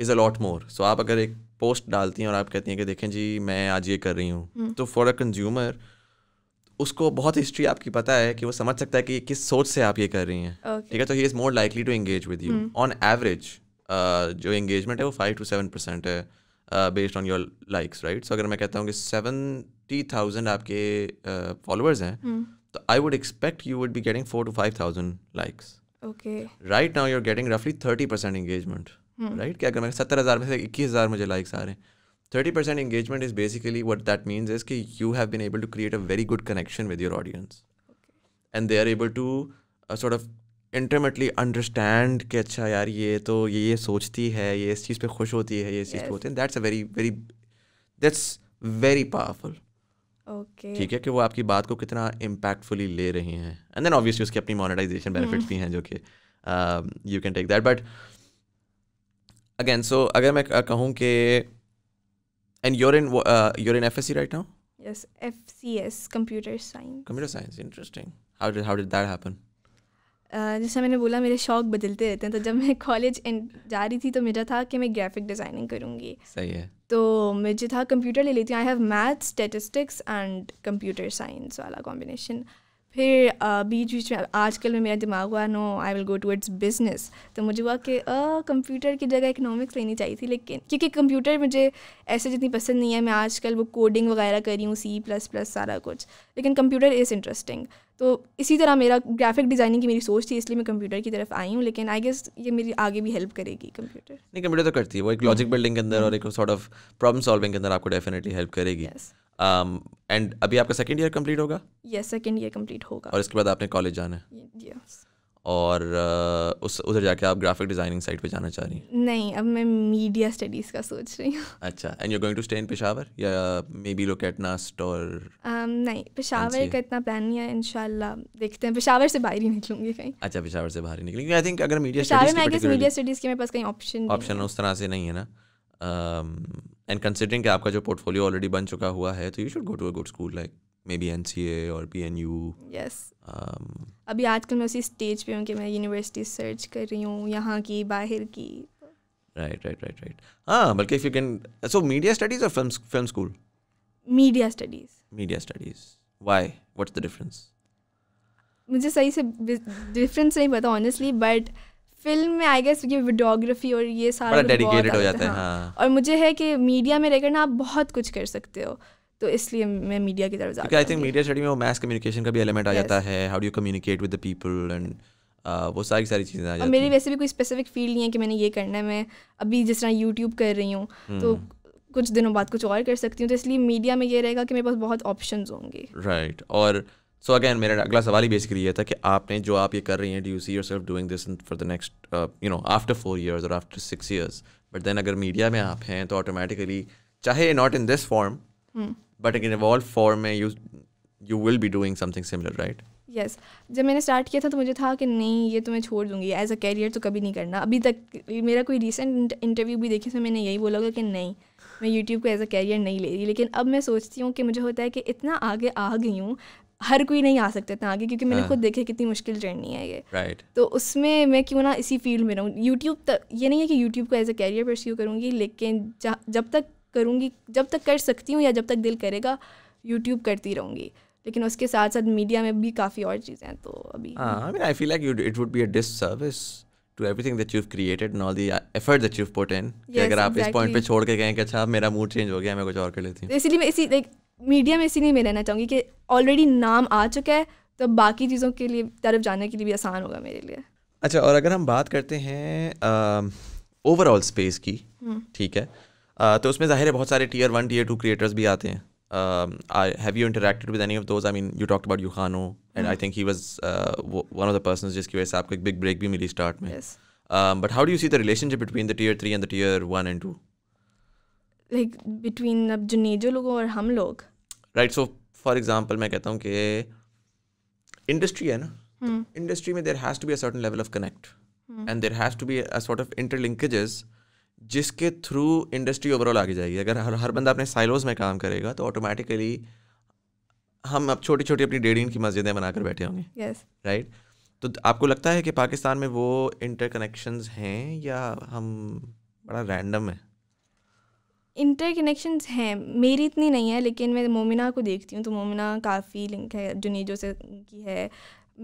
is a lot more. सो आप अगर एक पोस्ट डालती हैं और आप कहती हैं कि देखें जी मैं आज ये कर रही हूँ, hmm. तो फॉर अ कंज्यूमर उसको बहुत हिस्ट्री आपकी पता है कि वो समझ सकता है कि किस सोच से आप ये कर रही हैं, ठीक okay. है? तो he is more likely to engage with you. On average जो एंगेजमेंट है वो फाइव टू सेवन परसेंट है based on your likes, right? So अगर मैं कहता हूँ कि सेवेंटी थाउजेंड आपके फॉलोअर्स uh, हैं, hmm. तो I would expect you would be getting four to five thousand likes. Okay, right now you are getting रफली थर्टी परसेंट एंगेजमेंट, राइट? क्या अगर मैं सत्तर हज़ार में से इक्कीस हज़ार मुझे लाइक्स आ रहे हैं, thirty percent engagement is basically what that means is कि you have been able to create a very good connection with your audience, and they are able to sort of intimately understand कि अच्छा यार ये तो ये ये सोचती है, ये इस चीज़ पे खुश होती है, ये इस yes. चीज़ पे होती है। That's a very very that's very powerful. Okay, ठीक है कि वो आपकी बात को कितना इम्पैक्टफुली ले रही हैं, एंड देन ऑब्वियसली उसकी अपनी मोनेटाइजेशन बेनिफिट्स भी हैं जो कि you can take that. But again so अगर मैं कहूँ कि and you're in you're in F S C right now? Yes, F C S, computer science. Computer science, interesting. How did how did that happen? जैसे मैंने बोला मेरे शौक बदलते रहते हैं, तो जब मैं कॉलेज जा रही थी तो मेरा था कि मैं ग्राफिक डिज़ाइनिंग करूँगी। सही है। तो मुझे था कंप्यूटर ले लेती हूँ, I have maths statistics and computer science वाला कॉम्बिनेशन। फिर बीच बीच में आजकल में मेरा दिमाग हुआ no I will go towards business, तो मुझे हुआ कि कंप्यूटर की जगह इकनॉमिक्स लेनी चाहिए थी, लेकिन क्योंकि कंप्यूटर मुझे ऐसे जितनी पसंद नहीं है, मैं आजकल वो कोडिंग वगैरह कर रही हूँ, सी प्लस प्लस सारा कुछ, लेकिन कंप्यूटर इज़ इंटरेस्टिंग। तो इसी तरह मेरा ग्राफिक डिज़ाइनिंग की मेरी सोच थी, इसलिए मैं कंप्यूटर की तरफ आई हूँ, लेकिन आई गेस ये मेरी आगे भी हेल्प करेगी कंप्यूटर। नहीं, कंप्यूटर तो करती है, वो एक लॉजिक बिल्डिंग के अंदर और एक सॉर्ट ऑफ प्रॉब्लम सॉल्विंग के अंदर आपको डेफिनेटली हेल्प करेगी। एंड um, अभी आपका सेकेंड ईयर कंप्लीट होगा? यस, सेकेंड ईयर कंप्लीट होगा और इसके बाद आपने कॉलेज जाना है। yes. और uh, उस उधर जाके आप ग्राफिक डिज़ाइनिंग साइड पे जाना चाह रही हैं? नहीं, अब मैं मीडिया स्टडीज़ का सोच रही हूँ। अच्छा, and you going to stay in Peshawar या maybe look at NUST और? नहीं, पेशावर का इतना प्लान नहीं है, इंशाल्लाह देखते हैं, पेशावर से बाहर ही निकलूँगी कहीं। अच्छा, पेशावर से बाहर ही निकलेंगे। आई थिंक अगर मीडिया मीडिया स्टडीज़ के मेरे पास कहीं ऑप्शन ऑप्शन उस तरह से नहीं है ना, एंड कंसिडरिंग कि आपका जो पोर्टफोलियो ऑलरेडी बन चुका हुआ है, तो you should go to a good school like maybe N C A और पी एन यू। यस, अभी आजकल मैं उसी स्टेज पे हूँ कि मैं यूनिवर्सिटी सर्च कर रही हूँ, यहाँ की, बाहर की। राइट राइट राइट राइट हाँ, बल्कि if you can, so media studies और film film school? Media studies. Media studies, why, what's the difference? मुझे सही से डिफरेंस नहीं पता ऑनेस्टली, बट फिल्म में आई गेस ये वीडियोग्राफी और ये सारा डेडिकेटेड हो जाता है। हाँ। और मुझे है कि मीडिया में रहकर ना आप बहुत कुछ कर सकते हो, तो इसलिए मैं मीडिया की तरफ जाती हूँ, क्योंकि आई थिंक मीडिया स्टडी में वो मैस कम्युनिकेशन का भी एलिमेंट आ जाता है, how do you communicate with the people and वो सारी सारी चीज़ें आ जाती हैं। मेरी वैसे भी कोई स्पेसिफिक फील्ड नहीं है कि मैंने ये करना है, मैं अभी जिस तरह यूट्यूब कर रही हूँ तो कुछ दिनों बाद कुछ और कर सकती हूँ, तो इसलिए मीडिया में ये रहेगा कि मेरे पास बहुत ऑप्शंस होंगे। राइट, और सो अगैन मेरा अगला सवाल ही बेसिकली ये था कि आपने जो आप ये कर रही हैं, do you see yourself doing this for the next you know after four years और after six years? But then अगर मीडिया में आप हैं तो ऑटोमेटिकली, चाहे not in this form but in evolve form में, you you will be doing something similar, right? Yes, जब मैंने स्टार्ट किया था तो मुझे था कि नहीं ये तो मैं छोड़ दूँगी, एज अ कैरियर तो कभी नहीं करना। अभी तक मेरा कोई रिसेंट इंटरव्यू भी देखी उसमें मैंने यही बोला होगा कि नहीं मैं यूट्यूब को एज अ कैरियर नहीं ले रही, लेकिन अब मैं सोचती हूँ कि मुझे होता है कि इतना आगे आ गई हूँ, हर कोई नहीं आ सकता था आगे, क्योंकि मैंने हाँ। खुद देखा कितनी मुश्किल जर्नी है ये। Right right. तो उसमें मैं क्यों ना इसी फील्ड में रहूँ। यूट्यूब तक ये नहीं है कि यूट्यूब को एज अ कैरियर परस्यू करूँगी, लेकिन जब तक करूँगी, जब तक कर सकती हूँ या जब तक दिल करेगा यूट्यूब करती रहूँगी, लेकिन उसके साथ साथ मीडिया में भी काफ़ी और चीज़ें हैं। तो अभी I feel like it would be a disservice to everything that you have created and all the effort that you have put in, अगर आप इस पॉइंट पे छोड़ के कहें कि अच्छा मेरा मूड चेंज हो गया मैं कुछ और कर लेती हूँ। इसीलिए मैं इसी लाइक मीडिया में इसीलिए मैं रहना चाहूँगी कि ऑलरेडी नाम आ चुका है, तो बाकी चीज़ों के लिए तरफ जाने के लिए भी आसान होगा मेरे लिए। अच्छा, और अगर हम बात करते हैं ओवरऑल स्पेस की, ठीक है, uh, तो उसमें जाहिर है बहुत सारे tier one tier two creators भी आते हैं। Have you interacted with any of those? I mean you talked about यूखानो and I think he was one of the persons जिसकी वजह से आपको एक बिग ब्रेक भी मिली स्टार्ट में, but how do you see the relationship between the tier three and the tier one and two? Like between अब जुनेजो लोगों और हम लोग? राइट, सो फॉर एग्जाम्पल मैं कहता हूँ कि इंडस्ट्री है ना, इंडस्ट्री में there has to be a certain level of connect and there has to be a sort of interlinkages जिसके थ्रू इंडस्ट्री ओवरऑल आगे जाएगी। अगर हर हर बंदा अपने साइलोज में काम करेगा तो ऑटोमेटिकली हम अब छोटी छोटी अपनी डेढ़ की मस्जिदें बनाकर बैठे होंगे। यस, राइट, तो आपको लगता है कि पाकिस्तान में वो इंटरकनेक्शंस हैं या हम बड़ा रैंडम है? इंटर कनेक्शंस हैं, मेरी इतनी नहीं है, लेकिन मैं मोमिना को देखती हूँ तो मोमिना काफ़ी लिंक है जुनेजो से की है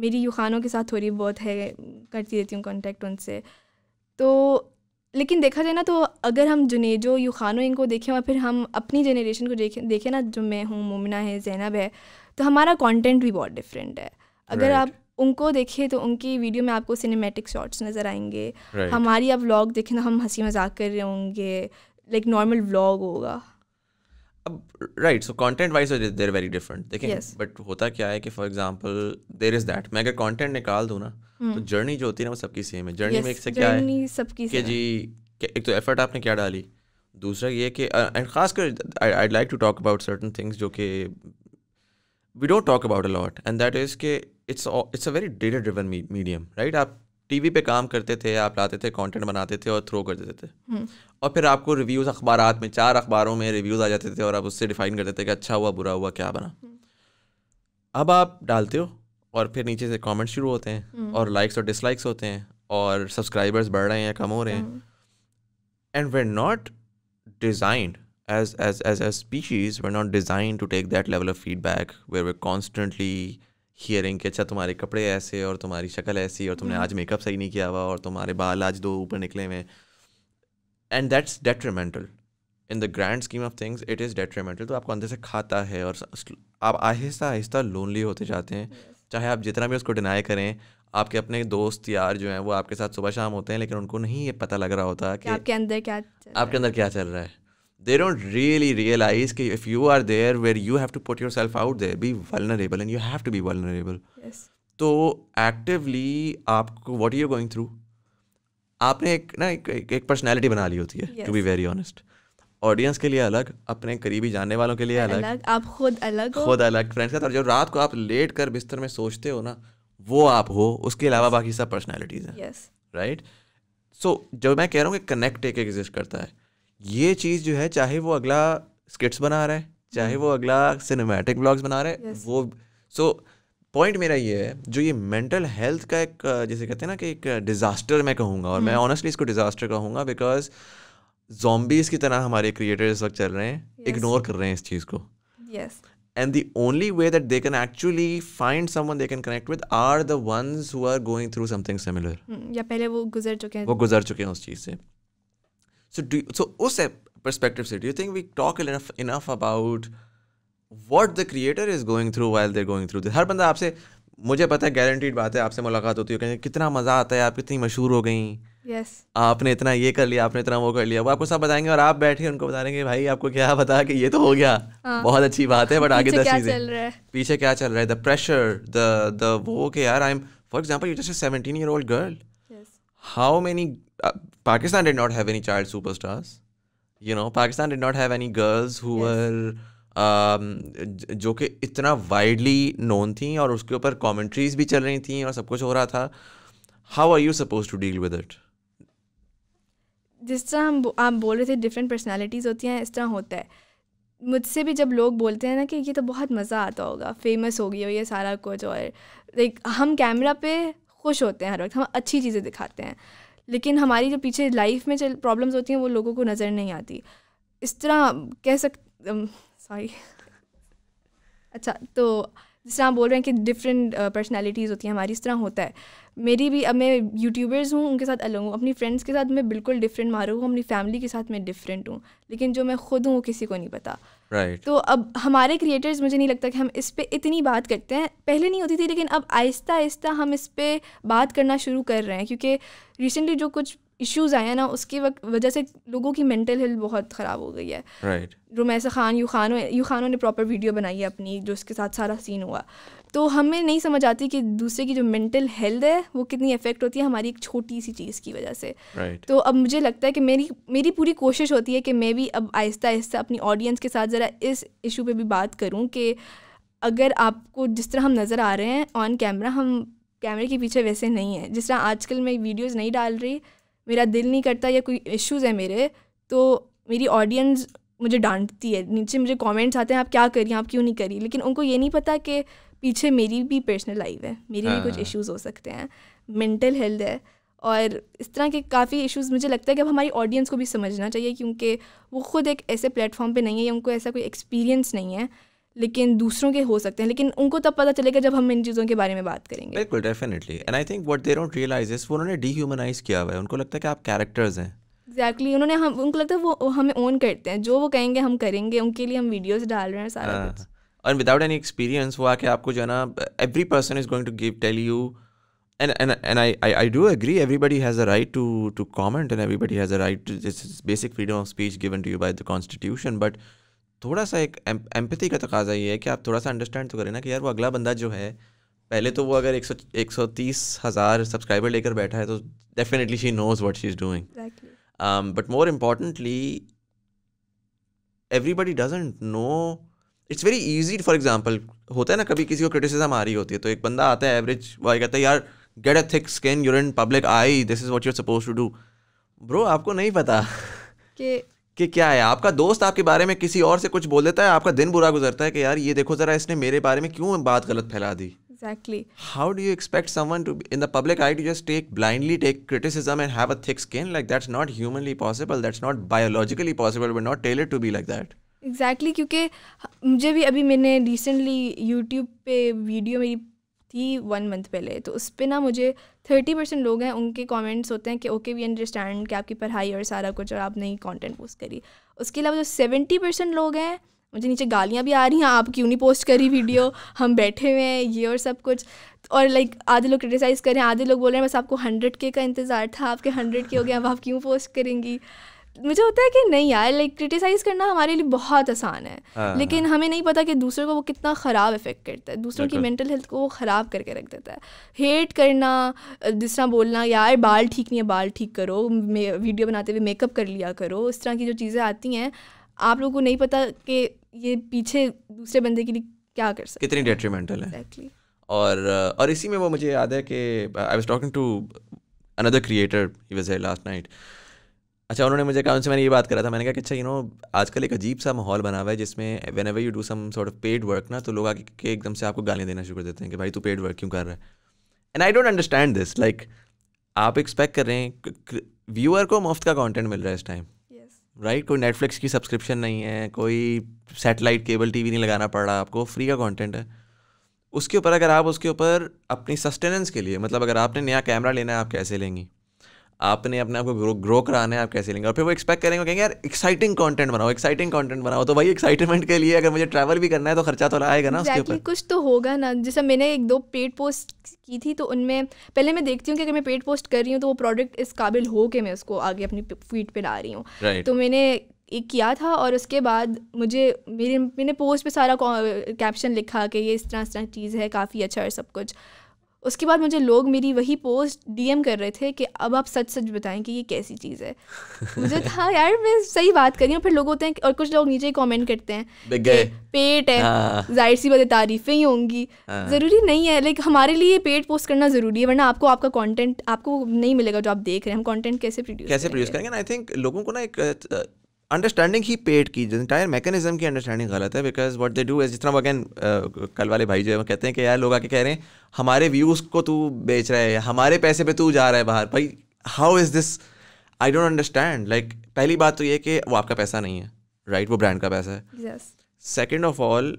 मेरी, युखानों के साथ थोड़ी बहुत है, करती रहती हूँ कांटेक्ट उनसे। तो लेकिन देखा जाए ना तो अगर हम जुनेजो युखानों इनको देखें और फिर हम अपनी जनरेशन को देखें देखें ना, जो मैं हूँ, मोमिना है, जैनब है, तो हमारा कॉन्टेंट भी बहुत डिफरेंट है। अगर right. आप उनको देखें तो उनकी वीडियो में आपको सिनेमेटिक शॉट्स नज़र आएंगे, right. हमारी आप व्लॉग देखें तो हम हंसी मजाक कर रहे होंगे, लाइक नॉर्मल व्लॉग होगा। अब right, so content wise there very different, देखें, बट होता क्या है कि for example there is that, मैं अगर कंटेंट निकाल दूँ ना hmm. तो जर्नी जो होती है ना वो सबकी सेम है। जर्नी yes, में एक से क्या है सबकी कि जी एक तो एफर्ट आपने क्या डाली, दूसरा ये कि एंड खासकर I like to talk about certain things जो कि we don't talk about a lot, and that is के it's it's a very data driven medium, right? आप टीवी पे काम करते थे, आप लाते थे, कंटेंट बनाते थे और थ्रो कर देते थे hmm. और फिर आपको रिव्यूज़ अखबारात में, चार अखबारों में रिव्यूज़ आ जाते थे और आप उससे डिफाइन करते थे कि अच्छा हुआ, बुरा हुआ, क्या बना। hmm. अब आप डालते हो और फिर नीचे से कमेंट्स शुरू होते हैं और लाइक्स और डिसलाइक्स होते हैं और सब्सक्राइबर्स बढ़ रहे हैं या कम हो रहे हैं. And we not designed as as as as species, we're not designed to take that level of feedback where we're constantly hearing कि अच्छा तुम्हारे कपड़े ऐसे और तुम्हारी शक्ल ऐसी और तुमने आज मेकअप सही नहीं किया हुआ और तुम्हारे बाल आज दो ऊपर निकले हुए. And that's detrimental in the grand scheme of things. It is detrimental. तो आपको अंदर से खाता है और आप आहिस्ता आहिस्ता लोनली होते जाते हैं. चाहे आप जितना भी उसको डिनाई करें, आपके अपने दोस्त यार जो हैं वो आपके साथ सुबह शाम होते हैं, लेकिन उनको नहीं ये पता लग रहा होता कि आपके अंदर क्या आपके अंदर क्या चल रहा है. They don't really realize that if you are there where you have to put yourself out there, be vulnerable, and you have to be vulnerable. Yes. So actively, आपको what are you going through? आपने एक ना एक एक personality बना ली होती है. Yes. To be very honest, audience के लिए अलग, अपने करीबी जानने वालों के लिए अलग, अलग आप खुद अलग हो, खुद अलग friends का. और जो रात को आप लेट कर बिस्तर में सोचते हो ना, वो आप हो. उसके अलावा बाकी सब personalities हैं. Yes. Right? So जब मैं कह रहा हूँ कि connect एक exist करता है, ये चीज़ जो है, चाहे वो अगला स्किट्स बना रहा है, चाहे वो अगला सिनेमैटिक ब्लॉग्स बना रहा है. Yes. वो सो so, पॉइंट मेरा ये है, जो ये मेंटल हेल्थ का एक जैसे कहते हैं ना कि एक डिज़ास्टर मैं कहूँगा, और hmm. मैं ऑनेस्टली इसको डिज़ास्टर कहूँगा बिकॉज ज़ॉम्बीज़ की तरह हमारे क्रिएटर्स इस वक्त चल रहे हैं, इग्नोर yes. कर रहे हैं इस चीज़ को. Yes. And the only way that they can actually find someone they can connect with are the ones who are going through something similar, या पहले वो गुजर चुके हैं, वो गुजर चुके हैं उस चीज़ से. So do you, so us perspective se, do you think we talk enough enough about what the creator is going through while they're going through this? हर बंदा आपसे, मुझे पता है guaranteed बात है, आपसे मुलाकात होती है कि कितना मज़ा आता है, आप कितनी मशहूर हो गई. Yes. आपने इतना ये कर लिया, आपने इतना वो कर लिया, वो आपको सब बताएंगे और आप बैठे उनको बता रहे हैं कि भाई आपको क्या पता कि ये तो हो गया. हाँ. बहुत अच्छी बात है, बट आगे दस चीज़ें पीछे क्या चल रहा है, द प्रेशर, द द वो कि यार I am for example you just seventeen year old girl. How many uh, Pakistan did not have any child superstars, you know. Pakistan did not have any girls who yes. were um, जो कि इतना widely known थी और उसके ऊपर commentaries भी चल रही थी और सब कुछ हो रहा था. How are you supposed to deal with it? जिस तरह हम आप बोल रहे थे different personalities होती हैं, इस तरह होता है. मुझसे भी जब लोग बोलते हैं ना कि ये तो बहुत मज़ा आता होगा, फेमस हो गई हो ये सारा कुछ, और लाइक हम कैमरा पे खुश होते हैं हर वक्त, हम अच्छी चीज़ें दिखाते हैं, लेकिन हमारी जो पीछे लाइफ में चल प्रॉब्लम्स होती हैं वो लोगों को नज़र नहीं आती. इस तरह कह सकते सॉरी अच्छा तो जिस तरह बोल रहे हैं कि डिफरेंट पर्सनालिटीज़ होती हैं हमारी, इस तरह होता है. मेरी भी, अब मैं यूट्यूबर्स हूँ उनके साथ अलग हूँ, अपनी फ्रेंड्स के साथ मैं बिल्कुल डिफरेंट मारू हूँ, अपनी फैमिली के साथ मैं डिफरेंट हूँ, लेकिन जो मैं खुद हूँ वो किसी को नहीं पता. Right. तो अब हमारे क्रिएटर्स, मुझे नहीं लगता कि हम इस पर इतनी बात करते हैं, पहले नहीं होती थी, लेकिन अब आहिस्ता आहिस्ता हम इस पर बात करना शुरू कर रहे हैं, क्योंकि रिसेंटली जो कुछ इश्यूज़ आए हैं ना, उसकी वजह से लोगों की मेंटल हेल्थ बहुत ख़राब हो गई है. राइट. रमीसा खान, यूखाना यूखाना ने प्रॉपर वीडियो बनाई है अपनी, जो उसके साथ सारा सीन हुआ. तो हमें नहीं समझ आती कि दूसरे की जो मेंटल हेल्थ है वो कितनी इफेक्ट होती है हमारी एक छोटी सी चीज़ की वजह से. right. तो अब मुझे लगता है कि मेरी मेरी पूरी कोशिश होती है कि मैं भी अब आहिस्ता आहिस्ता अपनी ऑडियंस के साथ ज़रा इस इशू पे भी बात करूं कि अगर आपको जिस तरह हम नज़र आ रहे हैं ऑन कैमरा, हम कैमरे के पीछे वैसे नहीं हैं. जिस तरह आजकल मैं वीडियोज़ नहीं डाल रही, मेरा दिल नहीं करता, या कोई इश्यूज़ है मेरे, तो मेरी ऑडियंस मुझे डांटती है, नीचे मुझे कमेंट्स आते हैं आप क्या करिए, आप क्यों नहीं करिए, लेकिन उनको ये नहीं पता कि पीछे मेरी भी पर्सनल लाइफ है, मेरे भी कुछ इश्यूज़ हो सकते हैं, मेंटल हेल्थ है, और इस तरह के काफ़ी इश्यूज़. मुझे लगता है कि अब हमारी ऑडियंस को भी समझना चाहिए, क्योंकि वो खुद एक ऐसे प्लेटफॉर्म पे नहीं है या उनको ऐसा कोई एक्सपीरियंस नहीं है, लेकिन दूसरों के हो सकते हैं, लेकिन उनको तब पता चलेगा जब हम इन चीज़ों के बारे में बात करेंगे. बिल्कुल, definitely. And I think what they don't realise is, उन्होंने डीह्यूमनाइज किया हुआ है, उनको लगता है कि आप कैरेक्टर्स हैं. एग्जैक्टली exactly, उन्होंने हम उनको लगता है वो हमें ओन करते हैं, जो वो कहेंगे हम करेंगे, उनके लिए हम वीडियोज़ डाल रहे हैं सारा कुछ. And without any experience, वो आके आपको जो है ना, every person is going to give tell you, and and and I I I do agree, everybody has a right to to comment and everybody has a right to this basic freedom of speech given to you by the constitution. But थोड़ा सा एक empathy का तकाजा ये है कि आप थोड़ा सा understand तो करें ना कि यार वो अगला बंदा जो है, पहले तो वो अगर एक सौ एक सौ तीस हज़ार सब्सक्राइबर लेकर बैठा है तो definitely she knows what she's doing. Exactly. Um, but more importantly, everybody doesn't know. It's very easy. For example होता है ना, कभी किसी को क्रिटिसिज्म आ रही होती है तो एक बंदा आता है एवरेज, वही कहता है यार get a thick skin, you're in public eye, this is what you are supposed to do. Bro, आपको नहीं पता कि कि क्या है. आपका दोस्त आपके बारे में किसी और से कुछ बोल देता है, आपका दिन बुरा गुजरता है कि यार ये देखो ज़रा इसने मेरे बारे में क्यों बात गलत फैला दी. Exactly. How do you expect someone to be, in the public eye, to just take blindly take criticism and have a thick skin? Like, that's not humanly possible. That's not biologically possible. We're not tailored to be like that. Exactly, क्योंकि मुझे भी अभी मैंने recently YouTube पे वीडियो मेरी थी वन मंथ पहले, तो उस पर ना मुझे थर्टी परसेंट लोग हैं उनके कमेंट्स होते हैं कि ओके वी अंडरस्टैंड कि आपकी पढ़ाई और सारा कुछ और आपने कंटेंट पोस्ट करी। उसके अलावा जो सेवेंटी परसेंट लोग हैं मुझे नीचे गालियाँ भी आ रही हैं, आप क्यों नहीं पोस्ट करी वीडियो, हम बैठे हुए हैं ये और सब कुछ। और लाइक आधे लोग क्रिटिसाइज़ कर रहे हैं, आधे लोग बोल रहे हैं बस आपको हंड्रेड के का इंतज़ार था, आपके हंड्रेड के हो गए, अब आप क्यों पोस्ट करेंगी। मुझे होता है कि नहीं यार, लाइक क्रिटिसाइज़ करना हमारे लिए बहुत आसान है, लेकिन हमें नहीं पता कि दूसरों को वो कितना ख़राब इफेक्ट करता है, दूसरों की मेंटल हेल्थ को वो ख़राब करके रख देता है। हेट करना, जिस तरह बोलना यार बाल ठीक नहीं है बाल ठीक करो, वीडियो बनाते हुए मेकअप कर लिया करो, इस तरह की जो चीज़ें आती हैं आप लोगों को नहीं पता कि ये पीछे दूसरे बंदे के लिए क्या कर सकते, कितनी डेट्रीमेंटल है। exactly. और और इसी में वो मुझे याद है कि I was talking to another creator, he was here last night. अच्छा, उन्होंने मुझे कहा, उनसे मैंने ये बात करा था, मैंने कहा कि अच्छा यू नो आजकल एक अजीब सा माहौल बना हुआ है जिसमें whenever you do some sort of paid work ना, तो लोग आके एकदम से आपको गालियाँ देना शुरू कर देते हैं कि भाई तू पेड वर्क क्यों कर रहा है। And I don't understand this, like आप एक्सपेक्ट कर रहे हैं, व्यूअर को मुफ्त का कॉन्टेंट मिल रहा है इस टाइम, राइट right? कोई नेटफ्लिक्स की सब्सक्रिप्शन नहीं है, कोई सैटेलाइट केबल टीवी नहीं लगाना पड़ रहा आपको, फ्री का कंटेंट है। उसके ऊपर अगर आप उसके ऊपर अपनी सस्टेनेंस के लिए, मतलब अगर आपने नया कैमरा लेना है आप कैसे लेंगी, आपने अपने आपको ग्रो ग्रो कराना है आप कैसे लेंगे, और फिर वो एक्सपेक्ट करेंगे, कहेंगे यार एक्साइटिंग कंटेंट बनाओ एक्साइटिंग कंटेंट बनाओ। तो भाई एक्साइटमेंट के लिए अगर मुझे ट्रैवल भी करना है तो खर्चा तो आएगा ना, exactly, उसके ऊपर कुछ तो होगा ना। जैसे मैंने एक दो पेड पोस्ट की थी, तो उनमें पहले मैं देखती हूँ कि अगर मैं पेड पोस्ट कर रही हूँ तो वो प्रोडक्ट इस काबिल हो कि मैं उसको आगे अपनी फीड पर ला रही हूँ। right. तो मैंने एक किया था, और उसके बाद मुझे मेरे मैंने पोस्ट पर सारा कैप्शन लिखा कि ये इस तरह इस तरह चीज़ है, काफ़ी अच्छा है सब कुछ। उसके बाद मुझे लोग मेरी वही पोस्ट डीएम कर रहे थे कि अब आप सच सच बताएं कि ये कैसी चीज़ है। मुझे था यार मैं सही बात कर रही हूँ। फिर लोग होते हैं, और कुछ लोग नीचे ही कमेंट करते हैं पेट है, जाहिर सी बातें तारीफ़ें ही होंगी, ज़रूरी नहीं है। लाइक हमारे लिए पेट पोस्ट करना ज़रूरी है, वरना आपको आपका कंटेंट आपको नहीं मिलेगा जो आप देख रहे हैं। हम कंटेंट कैसे प्रोड्यूस कैसे प्रोड्यूस करेंगे ना। आई थिंक लोगों को ना एक अंडरस्टैंडिंग ही पेट की इंटायर मैकेनिज्म की अंडरस्टैंडिंग गलत है, because what they do is, जितना अगेन कल वाले भाई जो है वो कहते हैं कि यार लोग आके कह रहे हैं हमारे व्यूज़ को तू बेच रहा है, हमारे पैसे पे तू जा रहा है बाहर। भाई how is this, I don't understand. Like पहली बात तो ये कि वो आपका पैसा नहीं है, राइट right? वो ब्रांड का पैसा है। सेकेंड ऑफ ऑल,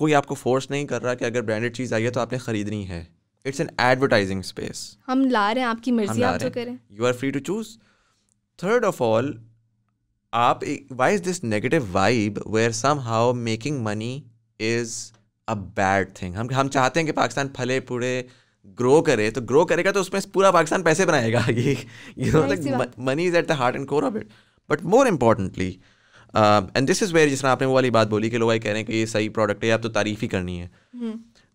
कोई आपको फोर्स नहीं कर रहा कि अगर ब्रांडेड चीज़ आई है तो आपने ख़रीदनी है। इट्स एन एडवर्टाइजिंग स्पेस, हम ला रहे हैं, आपकी मर्जी आप जो करें, you are free to choose. Third of all, आप why is this negative vibe where somehow making money is a bad thing. हम हम चाहते हैं कि पाकिस्तान फले पूरे ग्रो करे, तो ग्रो करेगा तो उसमें पूरा पाकिस्तान पैसे बनाएगा। ये you know like money is at the heart and core of it. But more importantly and this is where, जिसने आपने वो वाली बात बोली कि लोग ये कह रहे हैं कि ये सही प्रोडक्ट है, आप तो तारीफ़ ही करनी है।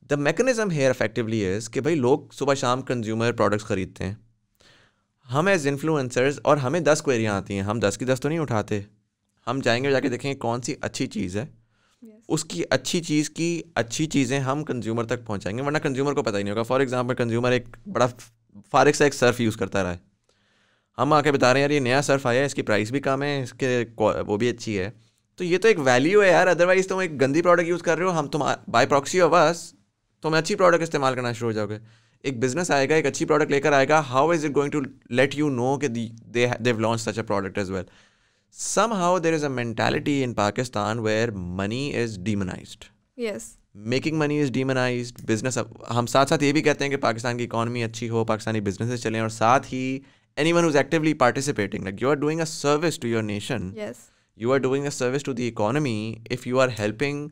The mechanism here effectively is कि भाई लोग सुबह शाम कंज्यूमर प्रोडक्ट्स खरीदते हैं। हम एज इन्फ्लुएंसर्स, और हमें दस क्वेरियाँ आती हैं, हम दस की दस तो नहीं उठाते, हम जाएंगे जाके देखेंगे कौन सी अच्छी चीज़ है। yes. उसकी अच्छी चीज़ की अच्छी चीज़ें हम कंज्यूमर तक पहुँचाएंगे, वरना कंज्यूमर को पता ही नहीं होगा। फॉर एग्जांपल, कंज्यूमर एक बड़ा फारिक सा एक सर्फ़ यूज़ करता रहा है, हम आके बता रहे हैं यार ये नया सर्फ़ आया है, इसकी प्राइस भी कम है, इसके वो भी अच्छी है, तो ये तो एक वैल्यू है यार। अदरवाइज़ तुम एक गंदी प्रोडक्ट यूज़ कर रहे हो, हम तुम बाय प्रॉक्सी ऑफ अस तुम अच्छी प्रोडक्ट इस्तेमाल करना शुरू हो जाओगे। एक बिजनेस आएगा, एक अच्छी प्रोडक्ट लेकर आएगा, how is it going to let you know कि they have launch such a product as well. Somehow there is a mentality in Pakistan where money is demonised. Yes, making money is demonised, business. हम साथ साथ ये भी कहते हैं कि पाकिस्तान की इकॉनमी अच्छी हो, पाकिस्तानी बिजनेसेस चलें, और साथ ही anyone is actively participating, like you are doing a service to your nation, you are doing a service to the economy if you are helping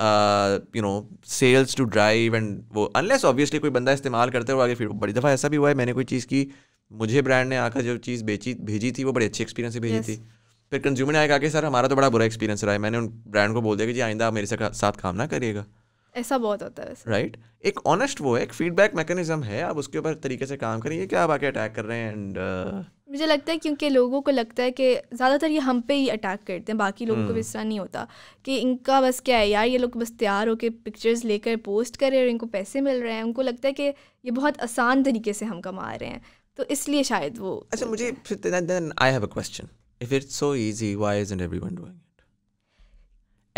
you know sales to drive and वो, अनलेस ऑब्वियसली कोई बंदा इस्तेमाल करते हुए आगे। फिर बड़ी दफ़ा ऐसा भी हुआ है, मैंने कोई चीज़ की, मुझे ब्रांड ने आकर जो चीज़ बेची भेजी थी वो बड़े अच्छे एक्सपीरियंस से भेजी yes. थी, फिर कंज्यूमर ने आकर सर हमारा तो बड़ा बुरा एक्सपीरियंस रहा है, मैंने उन ब्रांड को बोल दिया कि जी आइंदा मेरे साथ काम ना करिएगा। ऐसा बहुत होता है राइट right? एक ऑनेस्ट वो है, एक फीडबैक मैकेनिज्म है, आप उसके ऊपर तरीके से काम करिए कि आप आके अटैक कर रहे हैं। एंड uh... मुझे लगता है क्योंकि लोगों को लगता है कि ज़्यादातर ये हम पे ही अटैक करते हैं, बाकी लोगों hmm. को भी इस तरह नहीं होता कि इनका बस क्या है यार, ये लोग बस तैयार होकर पिक्चर्स लेकर पोस्ट करें और इनको पैसे मिल रहे हैं। उनको लगता है कि ये बहुत आसान तरीके से हम कमा रहे हैं, तो इसलिए शायद वो। अच्छा, मुझे I have a question, if it's so easy why isn't everyone doing it?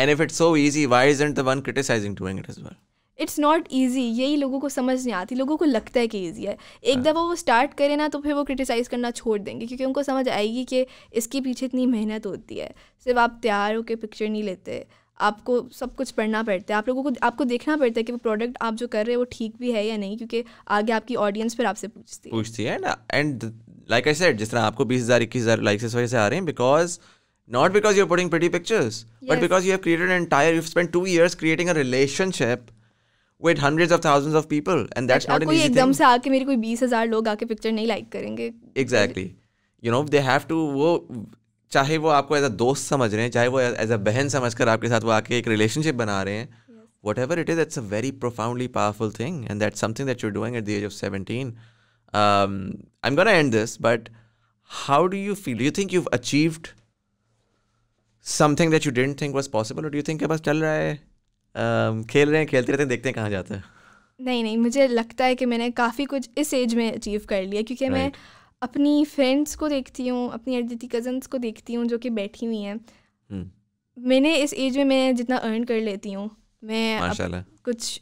And if it's so easy, why isn't the one criticizing doing it as well? It's not easy, यही लोगों को समझ नहीं आती। लोगों को लगता है कि ईजी है, एक दफ़ा वो स्टार्ट करें ना तो फिर वो क्रिटिसाइज़ करना छोड़ देंगे, क्योंकि उनको समझ आएगी कि इसके पीछे इतनी मेहनत होती है। सिर्फ आप तैयार होकर पिक्चर नहीं लेते, आपको सब कुछ पढ़ना पड़ता है, आप लोगों को आपको देखना पड़ता है कि वो प्रोडक्ट आप जो कर रहे हैं वो ठीक भी है या नहीं, क्योंकि आगे आपकी ऑडियंस फिर आपसे पूछती है पूछती है ना। एंड लाइक आई सेड, जिस तरह आपको बीस हज़ार इक्कीस हज़ार लाइक्स इस वजह से आ रहे हैं, because not because you are putting pretty pictures but because you have created an entire, you have spent two years creating a relationship with hundreds of thousands of people and that's not an easy thing. कोई एकदम से आके मेरे कोई बीस हज़ार लोग आके पिक्चर नहीं लाइक करेंगे। Exactly, you know they have to, वो चाहे वो आपको एज अ दोस्त समझ रहे हैं, चाहे वो एज अ बहन समझकर आपके साथ वो आके एक रिलेशनशिप बना रहे हैं, whatever it is, it's a very profoundly powerful thing and that's something that you're doing at the age of seventeen. um I'm going to end this, but how do you feel? Do you think you've achieved something that you didn't think was possible, or do you think बस चल रहा है, Uh, खेल रहे हैं, खेलते रहते हैं, देखते हैं कहाँ जाते हैं? नहीं नहीं, मुझे लगता है कि मैंने काफ़ी कुछ इस एज में अचीव कर लिया, क्योंकि right. मैं अपनी फ्रेंड्स को देखती हूँ, अपनी अदिति कज़न्स को देखती हूँ जो कि बैठी हुई हैं। hmm. मैंने इस एज में मैं जितना अर्न कर लेती हूँ, मैं माशाल्लाह कुछ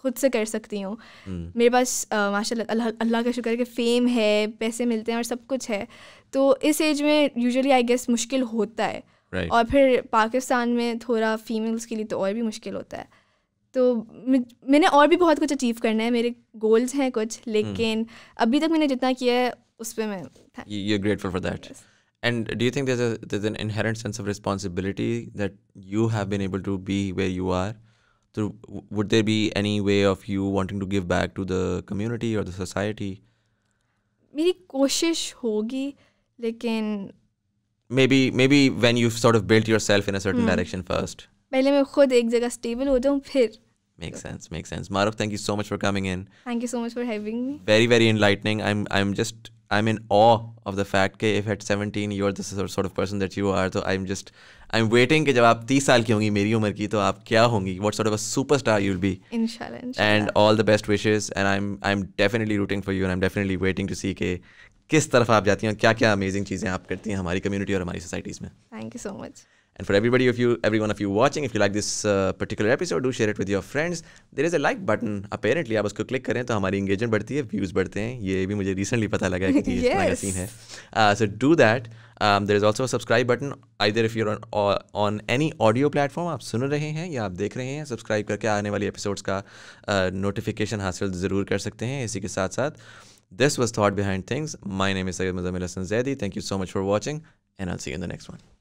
खुद से कर सकती हूँ। hmm. मेरे पास माशाल्लाह अल्लाह का शुक्र है कि फ़ेम है, पैसे मिलते हैं और सब कुछ है, तो इस एज में यूजुअली आई गेस मुश्किल होता है। Right. और फिर पाकिस्तान में थोड़ा फीमेल्स के लिए तो और भी मुश्किल होता है। तो मैंने और भी बहुत कुछ अचीव करना है, मेरे गोल्स हैं कुछ, लेकिन hmm. अभी तक मैंने जितना किया है उस पे मैं you are grateful for that. And do you think there is there is an inherent sense of responsibility that you have been able to be where you are? तो would there be any way of you wanting to give back to the community और द सोसाइटी? मेरी कोशिश होगी, लेकिन maybe maybe when you've sort of built yourself in a certain hmm. direction first, pehle main khud ek jagah stable ho jaun phir makes so. sense makes sense Mahrukh, thank you so much for coming in. Thank you so much for having me. Very very enlightening. i'm i'm just i'm in awe of the fact that if at seventeen you're the sort of person that you are, so i'm just i'm waiting ki jab aap thirty saal ki hongi meri umar ki, to aap kya hongi, what sort of a superstar you'll be, inshallah, inshallah. And all the best wishes, and i'm i'm definitely rooting for you and i'm definitely waiting to see ke किस तरफ आप जाती हैं, क्या क्या अमेजिंग चीज़ें आप करती हैं हमारी कम्युनिटी और हमारी सोसाइटीज़ में। Thank you so much. And for everybody of you, every one of you watching, if you like this particular episode, do share it with your friends. There is a like button, apparently आप उसको क्लिक करें तो हमारी एंगेजमेंट बढ़ती है, व्यूज़ बढ़ते हैं, ये भी मुझे रिसेंटली पता लगा है कि ये yes. सीन है। So do that. There is also subscribe button, either if you're on any audio platform आप सुन रहे हैं या आप देख रहे हैं, सब्सक्राइब करके आने वाली एपिसोड्स का नोटिफिकेशन uh, हासिल ज़रूर कर सकते हैं। इसी के साथ साथ This was Thought Behind Things. My name is Syed Muzamil Hasan Zaidi. Thank you so much for watching, and I'll see you in the next one.